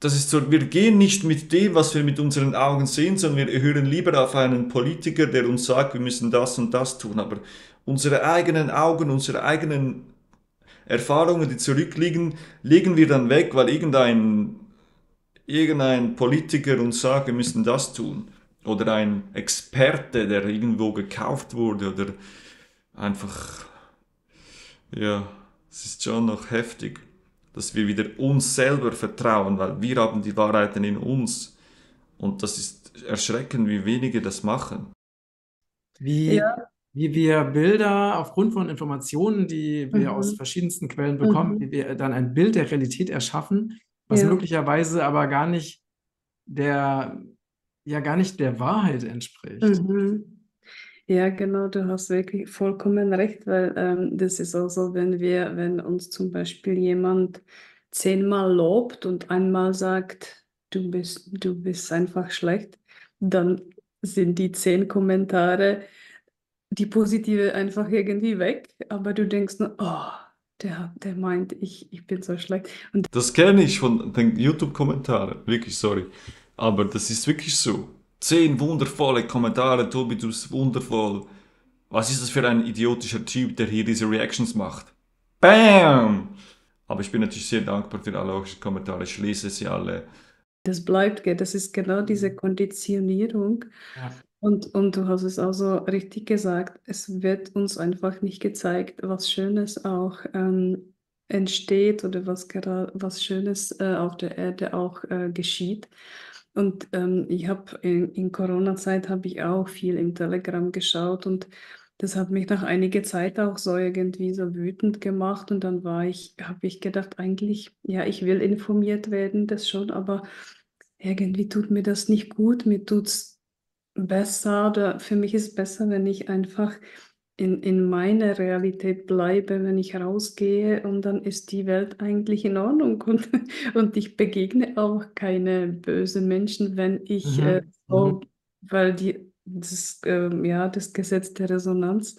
das ist so, wir gehen nicht mit dem, was wir mit unseren Augen sehen, sondern wir hören lieber auf einen Politiker, der uns sagt, wir müssen das und das tun. Aber unsere eigenen Augen, unsere eigenen Erfahrungen, die zurückliegen, legen wir dann weg, weil irgendein... irgendein Politiker und sagt, wir müssen das tun. Oder ein Experte, der irgendwo gekauft wurde oder einfach, ja, es ist schon noch heftig, dass wir wieder uns selber vertrauen, weil wir haben die Wahrheiten in uns. Und das ist erschreckend, wie wenige das machen. Wie, ja. wie wir Bilder aufgrund von Informationen, die wir mhm. aus verschiedensten Quellen bekommen, mhm. wie wir dann ein Bild der Realität erschaffen, was ja. möglicherweise aber gar nicht der, ja gar nicht der Wahrheit entspricht. Mhm. Ja, genau, du hast wirklich vollkommen recht, weil ähm, das ist auch so, wenn wir, wenn uns zum Beispiel jemand zehnmal lobt und einmal sagt, du bist, du bist einfach schlecht, dann sind die zehn Kommentare, die positive einfach irgendwie weg, aber du denkst nur, oh, Der, der meint, ich, ich bin so schlecht. Und das kenne ich von den YouTube-Kommentaren, wirklich, sorry. Aber das ist wirklich so. Zehn wundervolle Kommentare, Tobi, du bist wundervoll. Was ist das für ein idiotischer Typ, der hier diese Reactions macht? Bam! Aber ich bin natürlich sehr dankbar für alle eure Kommentare, ich lese sie alle. Das bleibt, gell? Das ist genau diese Konditionierung. Ja. Und, und du hast es auch so richtig gesagt, es wird uns einfach nicht gezeigt, was Schönes auch ähm, entsteht oder was gerade was Schönes äh, auf der Erde auch äh, geschieht. Und ähm, ich habe in, in Corona-Zeit habe ich auch viel im Telegram geschaut und das hat mich nach einiger Zeit auch so irgendwie so wütend gemacht. Und dann war ich, habe ich gedacht, eigentlich, ja, ich will informiert werden, das schon, aber irgendwie tut mir das nicht gut, mir tut es besser oder für mich ist besser, wenn ich einfach in, in meiner Realität bleibe, wenn ich rausgehe und dann ist die Welt eigentlich in Ordnung und, und ich begegne auch keine bösen Menschen, wenn ich, mhm. äh, so, weil die, das, äh, ja, das Gesetz der Resonanz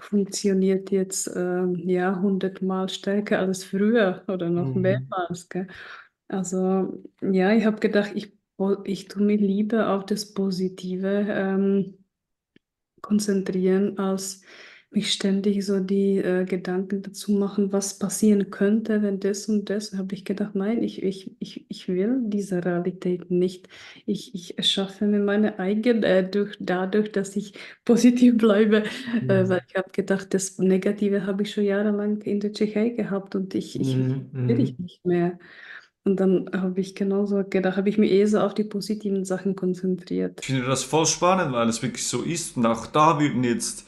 funktioniert jetzt äh, ja, hundertmal stärker als früher oder noch mhm. mehrmals. Gell? Also ja, ich habe gedacht, ich Ich tue mich lieber auf das Positive ähm, konzentrieren, als mich ständig so die äh, Gedanken dazu machen, was passieren könnte, wenn das und das. Habe ich gedacht, nein, ich, ich, ich, ich will diese Realität nicht. Ich, ich erschaffe mir meine eigene äh, durch, dadurch, dass ich positiv bleibe. Mhm. Äh, weil ich habe gedacht, das Negative habe ich schon jahrelang in der Tschechei gehabt und ich, ich mhm. will ich nicht mehr. Und dann habe ich genauso gedacht, habe ich mich eh so auf die positiven Sachen konzentriert. Ich finde das voll spannend, weil es wirklich so ist. Und auch da würden jetzt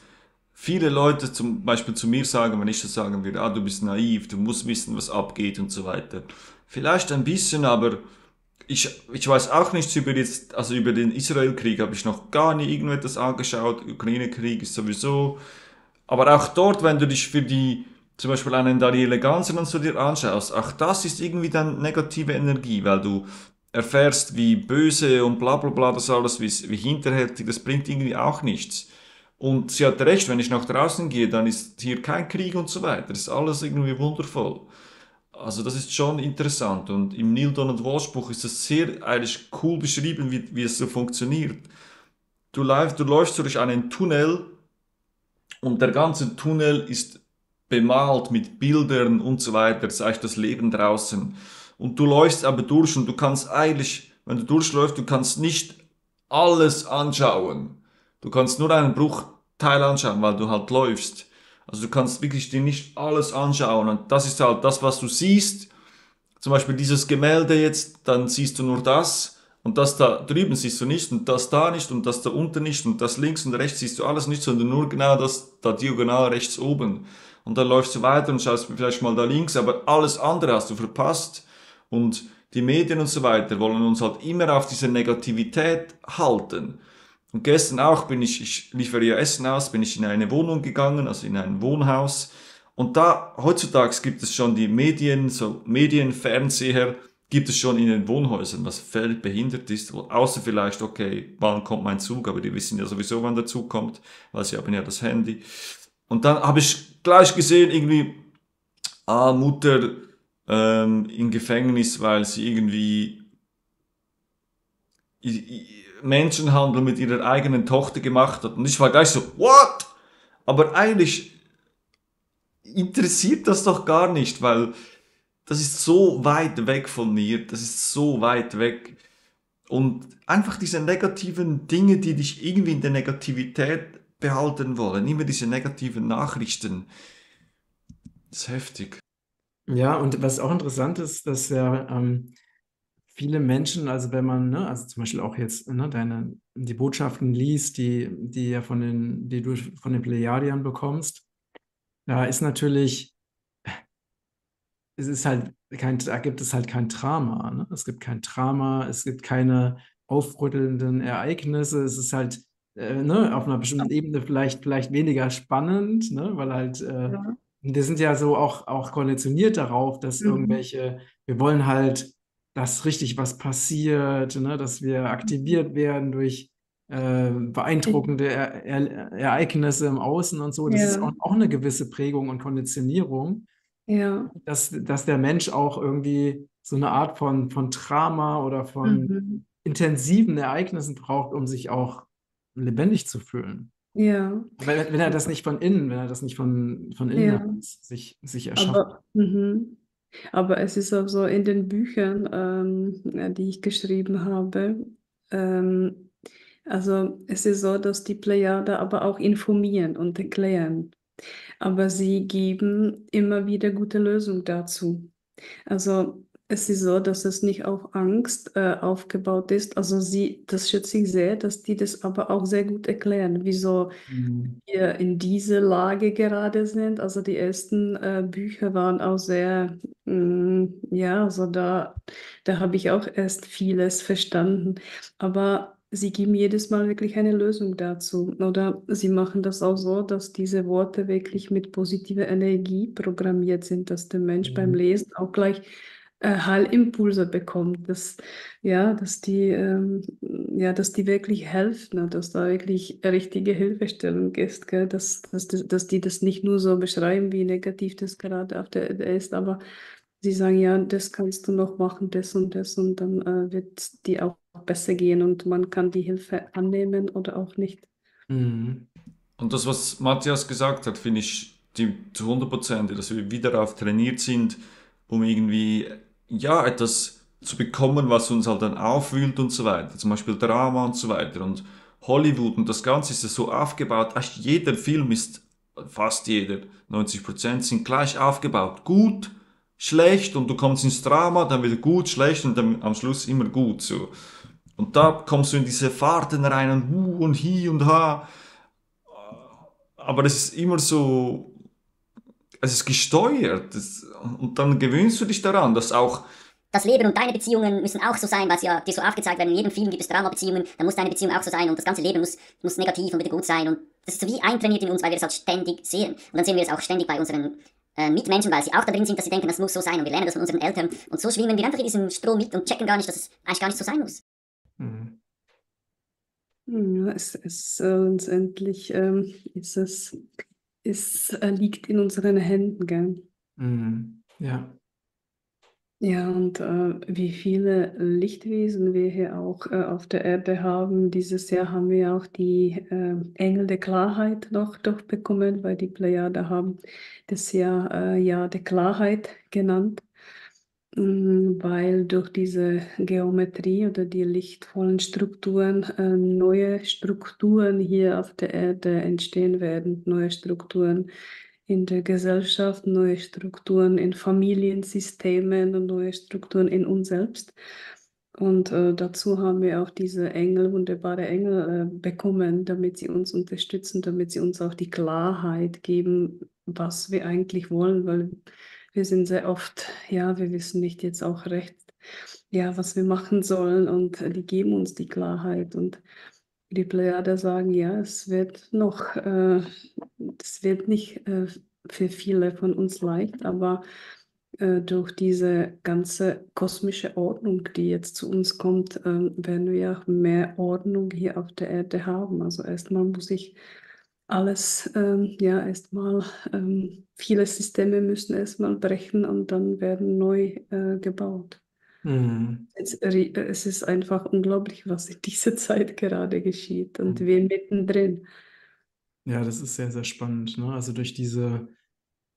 viele Leute zum Beispiel zu mir sagen, wenn ich das sagen würde, ah, du bist naiv, du musst wissen, was abgeht und so weiter. Vielleicht ein bisschen, aber ich, ich weiß auch nichts über jetzt, also über den Israel-Krieg habe ich noch gar nie irgendetwas angeschaut. Ukraine-Krieg ist sowieso. Aber auch dort, wenn du dich für die zum Beispiel einen Daniele Ganser und so dir anschaust, ach, das ist irgendwie dann negative Energie, weil du erfährst, wie böse und bla bla bla das alles, wie, wie hinterhältig, das bringt irgendwie auch nichts. Und sie hat recht, wenn ich nach draußen gehe, dann ist hier kein Krieg und so weiter, das ist alles irgendwie wundervoll. Also das ist schon interessant und im Neil Donald Walsh Buch ist das sehr eigentlich cool beschrieben, wie, wie es so funktioniert. Du, läuf, du läufst durch einen Tunnel und der ganze Tunnel ist bemalt mit Bildern und so weiter, das ist eigentlich das Leben draußen. Und du läufst aber durch und du kannst eigentlich, wenn du durchläufst, du kannst nicht alles anschauen. Du kannst nur einen Bruchteil anschauen, weil du halt läufst. Also du kannst wirklich dir nicht alles anschauen und das ist halt das, was du siehst. Zum Beispiel dieses Gemälde jetzt, dann siehst du nur das und das da drüben siehst du nicht und das da nicht und das da unten nicht und das links und rechts siehst du alles nicht, sondern nur genau das da diagonal rechts oben. Und dann läufst du weiter und schaust vielleicht mal da links, aber alles andere hast du verpasst. Und die Medien und so weiter wollen uns halt immer auf diese Negativität halten. Und gestern auch bin ich, ich liefere ja Essen aus, bin ich in eine Wohnung gegangen, also in ein Wohnhaus. Und da, heutzutage gibt es schon die Medien, so Medienfernseher, gibt es schon in den Wohnhäusern, was völlig behindert ist, außer vielleicht, okay, wann kommt mein Zug, aber die wissen ja sowieso, wann der Zug kommt, weil sie haben ja das Handy. Und dann habe ich gleich gesehen, irgendwie, ah, Mutter ähm, im Gefängnis, weil sie irgendwie Menschenhandel mit ihrer eigenen Tochter gemacht hat. Und ich war gleich so, what? Aber eigentlich interessiert das doch gar nicht, weil das ist so weit weg von mir, das ist so weit weg. Und einfach diese negativen Dinge, die dich irgendwie in der Negativität behalten wollen, immer diese negativen Nachrichten, das ist heftig. Ja, und was auch interessant ist, dass ja ähm, viele Menschen, also wenn man, ne, also zum Beispiel auch jetzt ne, deine, die Botschaften liest, die, die, ja von den, die du von den Plejadiern bekommst, da ist natürlich, es ist halt kein, da gibt es halt kein Drama. Ne? Es gibt kein Drama, es gibt keine aufrüttelnden Ereignisse. Es ist halt äh, ne, auf einer bestimmten Ebene vielleicht, vielleicht weniger spannend, ne? Weil halt, äh, ja. Wir sind ja so auch, auch konditioniert darauf, dass mhm. irgendwelche, wir wollen halt, dass richtig was passiert, ne? Dass wir aktiviert werden durch äh, beeindruckende e- e- Ereignisse im Außen und so. Das ja. ist auch, auch eine gewisse Prägung und Konditionierung. Ja. Dass, dass der Mensch auch irgendwie so eine Art von, von Drama oder von mhm. intensiven Ereignissen braucht, um sich auch lebendig zu fühlen. Ja. Weil, wenn er das nicht von innen, wenn er das nicht von, von innen ja. sich, sich erschafft. Aber, mhm. Aber es ist auch so in den Büchern, ähm, die ich geschrieben habe, ähm, also es ist so, dass die Plejade aber auch informieren und erklären. Aber sie geben immer wieder gute Lösungen dazu. Also es ist so, dass es nicht auf Angst äh, aufgebaut ist. Also sie, das schätze ich sehr, dass die das aber auch sehr gut erklären, wieso mhm. wir in diese Lage gerade sind. Also die ersten äh, Bücher waren auch sehr, mh, ja, also da, da habe ich auch erst vieles verstanden. Aber sie geben jedes Mal wirklich eine Lösung dazu. Oder sie machen das auch so, dass diese Worte wirklich mit positiver Energie programmiert sind, dass der Mensch mhm. beim Lesen auch gleich äh, Heilimpulse bekommt. Dass, ja, dass die, ähm, ja, dass die wirklich helfen, dass da wirklich richtige Hilfestellung ist. Gell? Dass, dass, dass die das nicht nur so beschreiben, wie negativ das gerade auf der Erde ist, aber sie sagen, ja, das kannst du noch machen, das und das, und dann äh, wird die auch besser gehen und man kann die Hilfe annehmen oder auch nicht. Mhm. Und das, was Matthias gesagt hat, finde ich zu hundert Prozent, dass wir wieder darauf trainiert sind, um irgendwie ja, etwas zu bekommen, was uns halt dann aufwühlt und so weiter, zum Beispiel Drama und so weiter. Und Hollywood und das Ganze ist ja so aufgebaut, ach, jeder Film ist, fast jeder, neunzig Prozent sind gleich aufgebaut, gut, schlecht, und du kommst ins Drama, dann wieder gut, schlecht und dann am Schluss immer gut. So. Und da kommst du in diese Fahrten rein und hu und hi und ha. Aber es ist immer so, es ist gesteuert. Das, und dann gewöhnst du dich daran, dass auch das Leben und deine Beziehungen müssen auch so sein, weil es ja dir so aufgezeigt werden, in jedem Film gibt es Drama-Beziehungen, dann muss deine Beziehung auch so sein und das ganze Leben muss, muss negativ und bitte gut sein. Und das ist so wie eintrainiert in uns, weil wir es halt ständig sehen. Und dann sehen wir es auch ständig bei unseren Mitmenschen, weil sie auch da drin sind, dass sie denken, das muss so sein, und wir lernen das von unseren Eltern und so schwimmen wir einfach in diesem Strom mit und checken gar nicht, dass es eigentlich gar nicht so sein muss. Mhm. Ja, es ist äh, letztendlich ähm, ist es, es äh, liegt in unseren Händen, gell? Mhm. Ja. Ja, und äh, wie viele Lichtwesen wir hier auch äh, auf der Erde haben. Dieses Jahr haben wir auch die äh, Engel der Klarheit noch durchbekommen, weil die Plejade haben das Jahr äh, Jahr der Klarheit genannt, ähm, weil durch diese Geometrie oder die lichtvollen Strukturen äh, neue Strukturen hier auf der Erde entstehen werden, neue Strukturen in der Gesellschaft, neue Strukturen in Familiensystemen und neue Strukturen in uns selbst. Und äh, dazu haben wir auch diese Engel, wunderbare Engel äh, bekommen, damit sie uns unterstützen, damit sie uns auch die Klarheit geben, was wir eigentlich wollen, weil wir sind sehr oft, ja, wir wissen nicht jetzt auch recht, ja, was wir machen sollen, und äh, die geben uns die Klarheit. Und die Plejade sagen, ja, es wird noch, äh, es wird nicht äh, für viele von uns leicht, aber äh, durch diese ganze kosmische Ordnung, die jetzt zu uns kommt, äh, werden wir auch mehr Ordnung hier auf der Erde haben. Also erstmal muss ich alles, ähm, ja, erstmal ähm, viele Systeme müssen erstmal brechen und dann werden neu äh, gebaut. Mhm. Es, es ist einfach unglaublich, was in dieser Zeit gerade geschieht und mhm. wir mittendrin. Ja, das ist sehr, sehr spannend, ne? Also durch diese,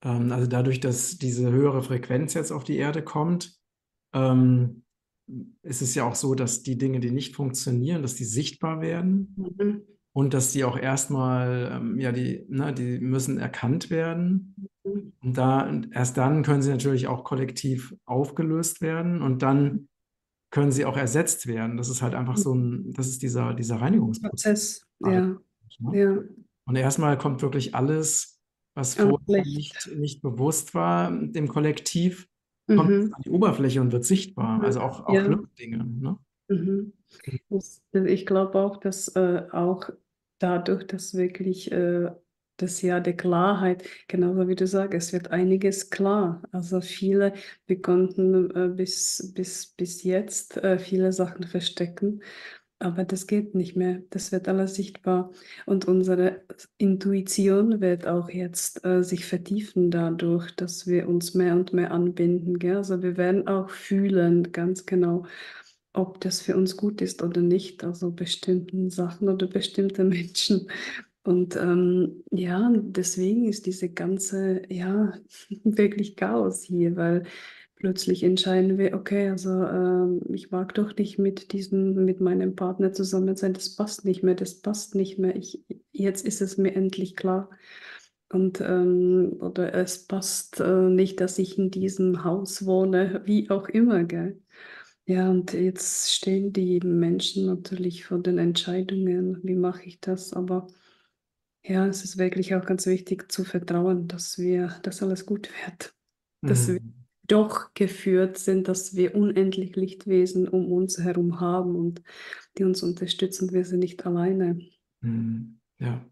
ähm, also dadurch, dass diese höhere Frequenz jetzt auf die Erde kommt, ähm, ist es ja auch so, dass die Dinge, die nicht funktionieren, dass die sichtbar werden. Mhm. Und dass die auch erstmal, ähm, ja, die, ne, die müssen erkannt werden. Mhm. Und da, erst dann können sie natürlich auch kollektiv aufgelöst werden und dann können sie auch ersetzt werden. Das ist halt einfach so ein, das ist dieser, dieser Reinigungsprozess. Prozess, ja. Ne? Ja. Und erstmal kommt wirklich alles, was vorher nicht, nicht bewusst war, dem Kollektiv, mhm. kommt an die Oberfläche und wird sichtbar. Also auch, auch ja. Glückdinge, ne? Mhm. Ich glaube auch, dass äh, auch dadurch, dass wirklich äh, das Jahr der Klarheit, genauso wie du sagst, es wird einiges klar. Also viele, wir konnten äh, bis, bis, bis jetzt äh, viele Sachen verstecken, aber das geht nicht mehr. Das wird alles sichtbar und unsere Intuition wird auch jetzt äh, sich vertiefen dadurch, dass wir uns mehr und mehr anbinden. Gell? Also wir werden auch fühlen, ganz genau, ob das für uns gut ist oder nicht, also bestimmten Sachen oder bestimmte Menschen. Und ähm, ja, deswegen ist diese ganze, ja, wirklich Chaos hier, weil plötzlich entscheiden wir, okay, also ähm, ich mag doch nicht mit diesem, mit meinem Partner zusammen sein, das passt nicht mehr, das passt nicht mehr, ich, jetzt ist es mir endlich klar. Und, ähm, oder es passt äh, nicht, dass ich in diesem Haus wohne, wie auch immer, gell? Ja, und jetzt stehen die Menschen natürlich vor den Entscheidungen, wie mache ich das? Aber ja, es ist wirklich auch ganz wichtig zu vertrauen, dass wir, dass alles gut wird. Mhm. Dass wir doch geführt sind, dass wir unendlich Lichtwesen um uns herum haben und die uns unterstützen. Wir sind nicht alleine. Mhm. Ja.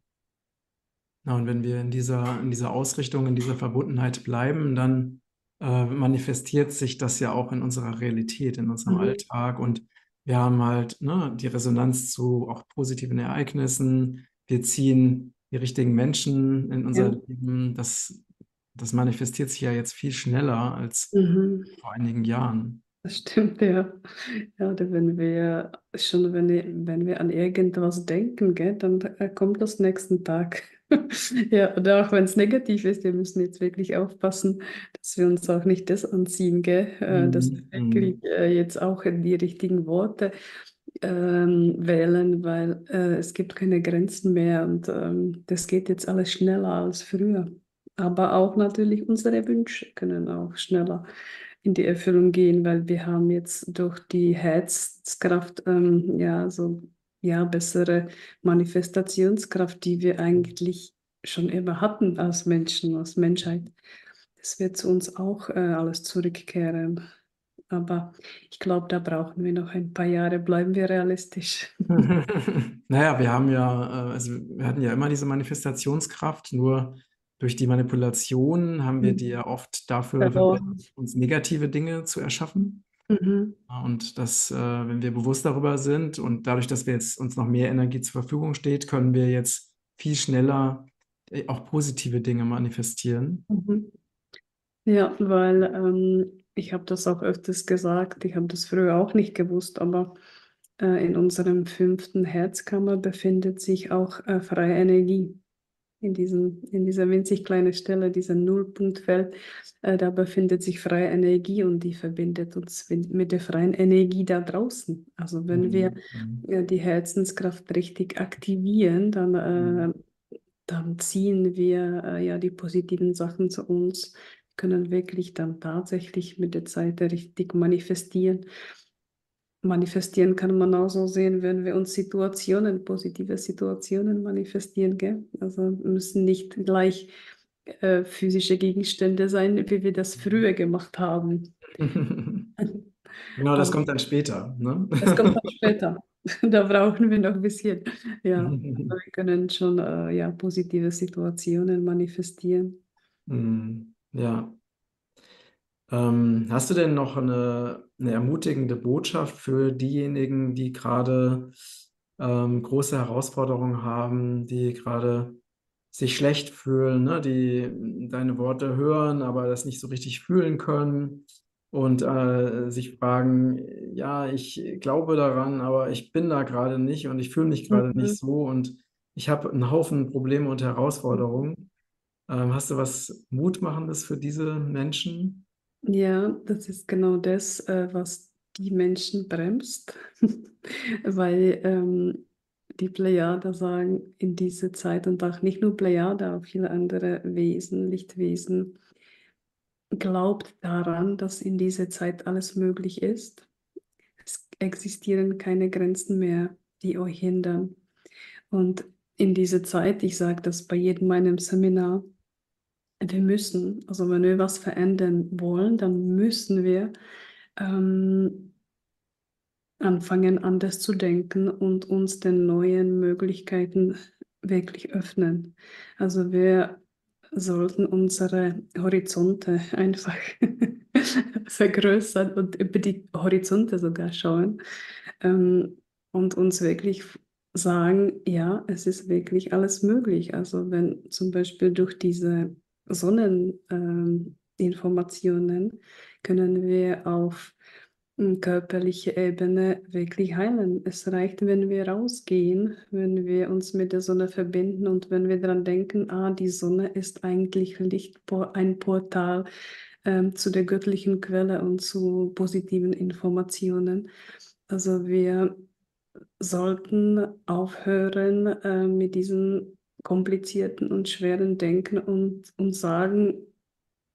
Na, und wenn wir in dieser, in dieser Ausrichtung, in dieser Verbundenheit bleiben, dann Äh, manifestiert sich das ja auch in unserer Realität, in unserem mhm. Alltag, und wir haben halt, ne, die Resonanz zu auch positiven Ereignissen, wir ziehen die richtigen Menschen in unser ja. Leben, das, das manifestiert sich ja jetzt viel schneller als mhm. vor einigen Jahren. Das stimmt, ja. Ja, wenn wir schon, wenn wir, wenn wir an irgendwas denken, gell, dann kommt das nächsten Tag. Ja, oder auch wenn es negativ ist, wir müssen jetzt wirklich aufpassen, dass wir uns auch nicht das anziehen, gell? Mhm. Dass wir wirklich jetzt auch die richtigen Worte ähm, wählen, weil äh, es gibt keine Grenzen mehr und ähm, das geht jetzt alles schneller als früher. Aber auch natürlich unsere Wünsche können auch schneller in die Erfüllung gehen, weil wir haben jetzt durch die Herzkraft ähm, ja, so, ja, bessere Manifestationskraft, die wir eigentlich schon immer hatten als Menschen, als Menschheit. Das wird zu uns auch äh, alles zurückkehren. Aber ich glaube, da brauchen wir noch ein paar Jahre, bleiben wir realistisch. Naja, wir haben ja, also wir hatten ja immer diese Manifestationskraft, nur durch die Manipulation haben wir die ja oft dafür verwendet, uns negative Dinge zu erschaffen. Mhm. Und dass, wenn wir bewusst darüber sind und dadurch, dass wir jetzt uns noch mehr Energie zur Verfügung steht, können wir jetzt viel schneller auch positive Dinge manifestieren. Mhm. Ja, weil ähm, ich habe das auch öfters gesagt, ich habe das früher auch nicht gewusst, aber äh, in unserem fünften Herzkammer befindet sich auch äh, freie Energie. In, diesem, in dieser winzig kleinen Stelle, dieser Nullpunktfeld, äh, da befindet sich freie Energie und die verbindet uns mit der freien Energie da draußen. Also wenn mhm. wir äh, die Herzenskraft richtig aktivieren, dann, äh, dann ziehen wir äh, ja die positiven Sachen zu uns, können wirklich dann tatsächlich mit der Zeit richtig manifestieren. Manifestieren kann man auch so sehen, wenn wir uns Situationen, positive Situationen manifestieren, gell? Also müssen nicht gleich äh, physische Gegenstände sein, wie wir das früher gemacht haben. Genau, das kommt dann später. Ne? Das kommt dann später. Da brauchen wir noch ein bisschen. Ja, also wir können schon äh, ja, positive Situationen manifestieren. Ja. Ähm, hast du denn noch eine, eine ermutigende Botschaft für diejenigen, die gerade ähm, große Herausforderungen haben, die gerade sich schlecht fühlen, ne? Die deine Worte hören, aber das nicht so richtig fühlen können und äh, sich fragen, ja, ich glaube daran, aber ich bin da gerade nicht und ich fühle mich gerade mhm. nicht so und ich habe einen Haufen Probleme und Herausforderungen. Ähm, hast du was Mutmachendes für diese Menschen? Ja, das ist genau das, äh, was die Menschen bremst, weil ähm, die Plejade sagen in dieser Zeit, und auch nicht nur Plejade, auch viele andere Wesen, Lichtwesen, glaubt daran, dass in dieser Zeit alles möglich ist. Es existieren keine Grenzen mehr, die euch hindern. Und in dieser Zeit, ich sage das bei jedem meinem Seminar, wir müssen, also wenn wir was verändern wollen, dann müssen wir ähm, anfangen, anders zu denken und uns den neuen Möglichkeiten wirklich öffnen. Also wir sollten unsere Horizonte einfach vergrößern und über die Horizonte sogar schauen ähm, und uns wirklich sagen, ja, es ist wirklich alles möglich. Also wenn zum Beispiel durch diese Sonneninformationen ähm, können wir auf ähm, körperlicher Ebene wirklich heilen. Es reicht, wenn wir rausgehen, wenn wir uns mit der Sonne verbinden und wenn wir daran denken, ah, die Sonne ist eigentlich Licht, ein Portal ähm, zu der göttlichen Quelle und zu positiven Informationen. Also wir sollten aufhören äh, mit diesen komplizierten und schweren Denken und, und sagen,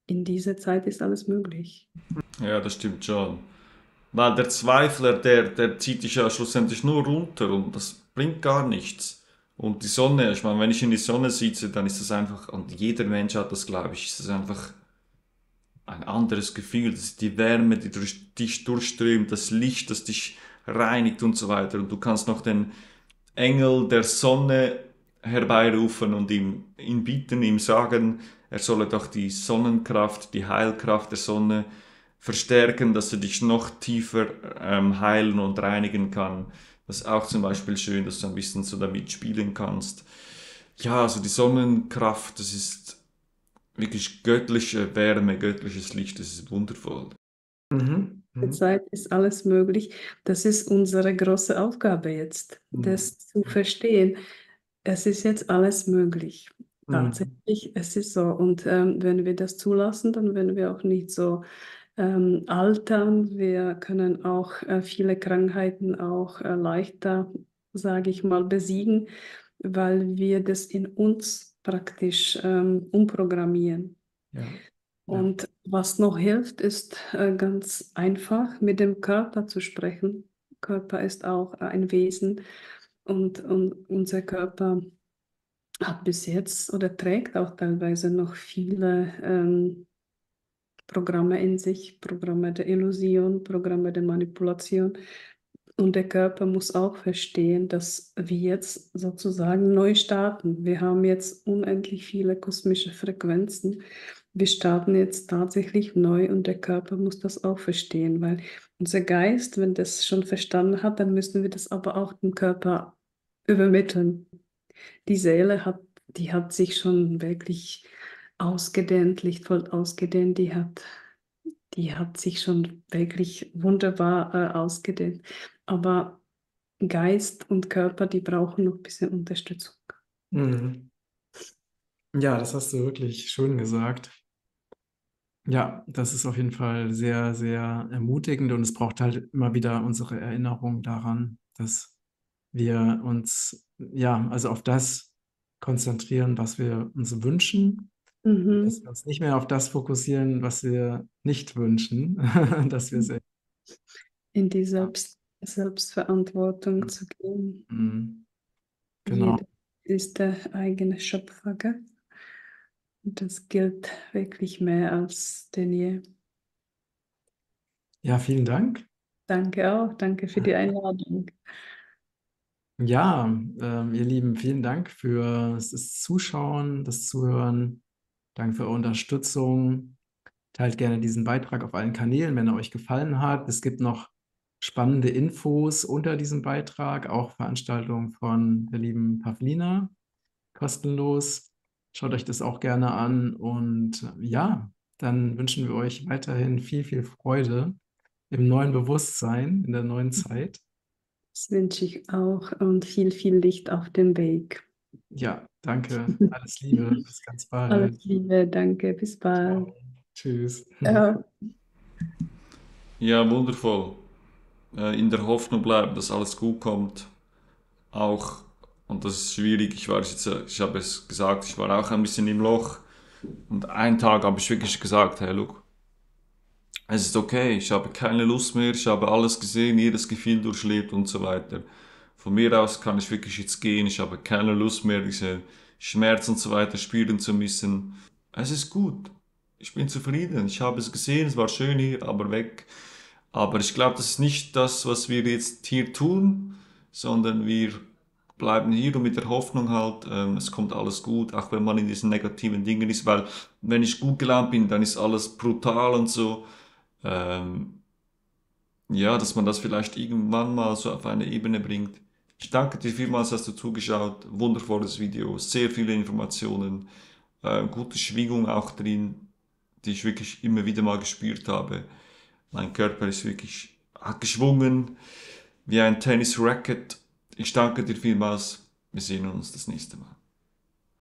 in dieser Zeit ist alles möglich. Ja, das stimmt schon. Weil der Zweifler, der, der zieht dich ja schlussendlich nur runter und das bringt gar nichts. Und die Sonne, ich meine, wenn ich in die Sonne sitze, dann ist das einfach, und jeder Mensch hat das, glaube ich, ist das einfach ein anderes Gefühl. Das ist die Wärme, die durch dich durchströmt, das Licht, das dich reinigt und so weiter. Und du kannst noch den Engel der Sonne herbeirufen und ihm, ihn bitten, ihm sagen, er solle doch die Sonnenkraft, die Heilkraft der Sonne verstärken, dass er dich noch tiefer ähm, heilen und reinigen kann. Das ist auch zum Beispiel schön, dass du ein bisschen so damit spielen kannst. Ja, also die Sonnenkraft, das ist wirklich göttliche Wärme, göttliches Licht, das ist wundervoll. Mhm. In der Zeit ist alles möglich. Das ist unsere große Aufgabe jetzt, das mhm. zu verstehen. Es ist jetzt alles möglich. Tatsächlich, mhm. es ist so. Und ähm, wenn wir das zulassen, dann werden wir auch nicht so ähm, altern. Wir können auch äh, viele Krankheiten auch äh, leichter, sage ich mal, besiegen, weil wir das in uns praktisch ähm, umprogrammieren. Ja. Ja. Und was noch hilft, ist äh, ganz einfach, mit dem Körper zu sprechen. Körper ist auch äh, ein Wesen. Und, und unser Körper hat bis jetzt oder trägt auch teilweise noch viele ähm, Programme in sich, Programme der Illusion, Programme der Manipulation. Und der Körper muss auch verstehen, dass wir jetzt sozusagen neu starten. Wir haben jetzt unendlich viele kosmische Frequenzen. Wir starten jetzt tatsächlich neu und der Körper muss das auch verstehen, weil unser Geist, wenn das schon verstanden hat, dann müssen wir das aber auch dem Körper übermitteln. Die Seele hat, die hat sich schon wirklich ausgedehnt, lichtvoll ausgedehnt, die hat, die hat sich schon wirklich wunderbar äh, ausgedehnt. Aber Geist und Körper, die brauchen noch ein bisschen Unterstützung. Mhm. Ja, das hast du wirklich schön gesagt. Ja, das ist auf jeden Fall sehr, sehr ermutigend und es braucht halt immer wieder unsere Erinnerung daran, dass wir uns, ja, also auf das konzentrieren, was wir uns wünschen, mhm. dass wir uns nicht mehr auf das fokussieren, was wir nicht wünschen, dass wir sehen. In die Selbst- Selbstverantwortung mhm. zu gehen. Mhm. Genau. Jeder ist der eigene Schöpfer, gell? Das gilt wirklich mehr als denn je. Ja, vielen Dank. Danke auch, danke für die Einladung. Ja, ähm, ihr Lieben, vielen Dank für das Zuschauen, das Zuhören. Danke für eure Unterstützung. Teilt gerne diesen Beitrag auf allen Kanälen, wenn er euch gefallen hat. Es gibt noch spannende Infos unter diesem Beitrag, auch Veranstaltungen von der lieben Pavlina, kostenlos. Schaut euch das auch gerne an und ja, dann wünschen wir euch weiterhin viel, viel Freude im neuen Bewusstsein, in der neuen Zeit. Das wünsche ich auch und viel, viel Licht auf dem Weg. Ja, danke. Alles Liebe. Bis ganz bald. Alles Liebe, danke. Bis bald. Ciao. Tschüss. Ja. Ja, wundervoll. In der Hoffnung bleiben, dass alles gut kommt. Auch, und das ist schwierig, ich war jetzt, ich habe es gesagt, ich war auch ein bisschen im Loch. Und einen Tag habe ich wirklich gesagt, hey, look, es ist okay, ich habe keine Lust mehr, ich habe alles gesehen, jedes Gefühl durchlebt und so weiter. Von mir aus kann ich wirklich jetzt gehen, ich habe keine Lust mehr, diese Schmerzen und so weiter spüren zu müssen. Es ist gut. Ich bin zufrieden, ich habe es gesehen, es war schön hier, aber weg. Aber ich glaube, das ist nicht das, was wir jetzt hier tun, sondern wir bleiben hier und mit der Hoffnung halt, ähm, es kommt alles gut, auch wenn man in diesen negativen Dingen ist, weil wenn ich gut gelaunt bin, dann ist alles brutal und so. Ähm, ja, dass man das vielleicht irgendwann mal so auf eine Ebene bringt. Ich danke dir vielmals, dass du zugeschaut, wundervolles Video, sehr viele Informationen, äh, gute Schwingung auch drin, die ich wirklich immer wieder mal gespürt habe. Mein Körper ist wirklich hat geschwungen wie ein Tennis-Racket. Ich danke dir vielmals. Wir sehen uns das nächste Mal.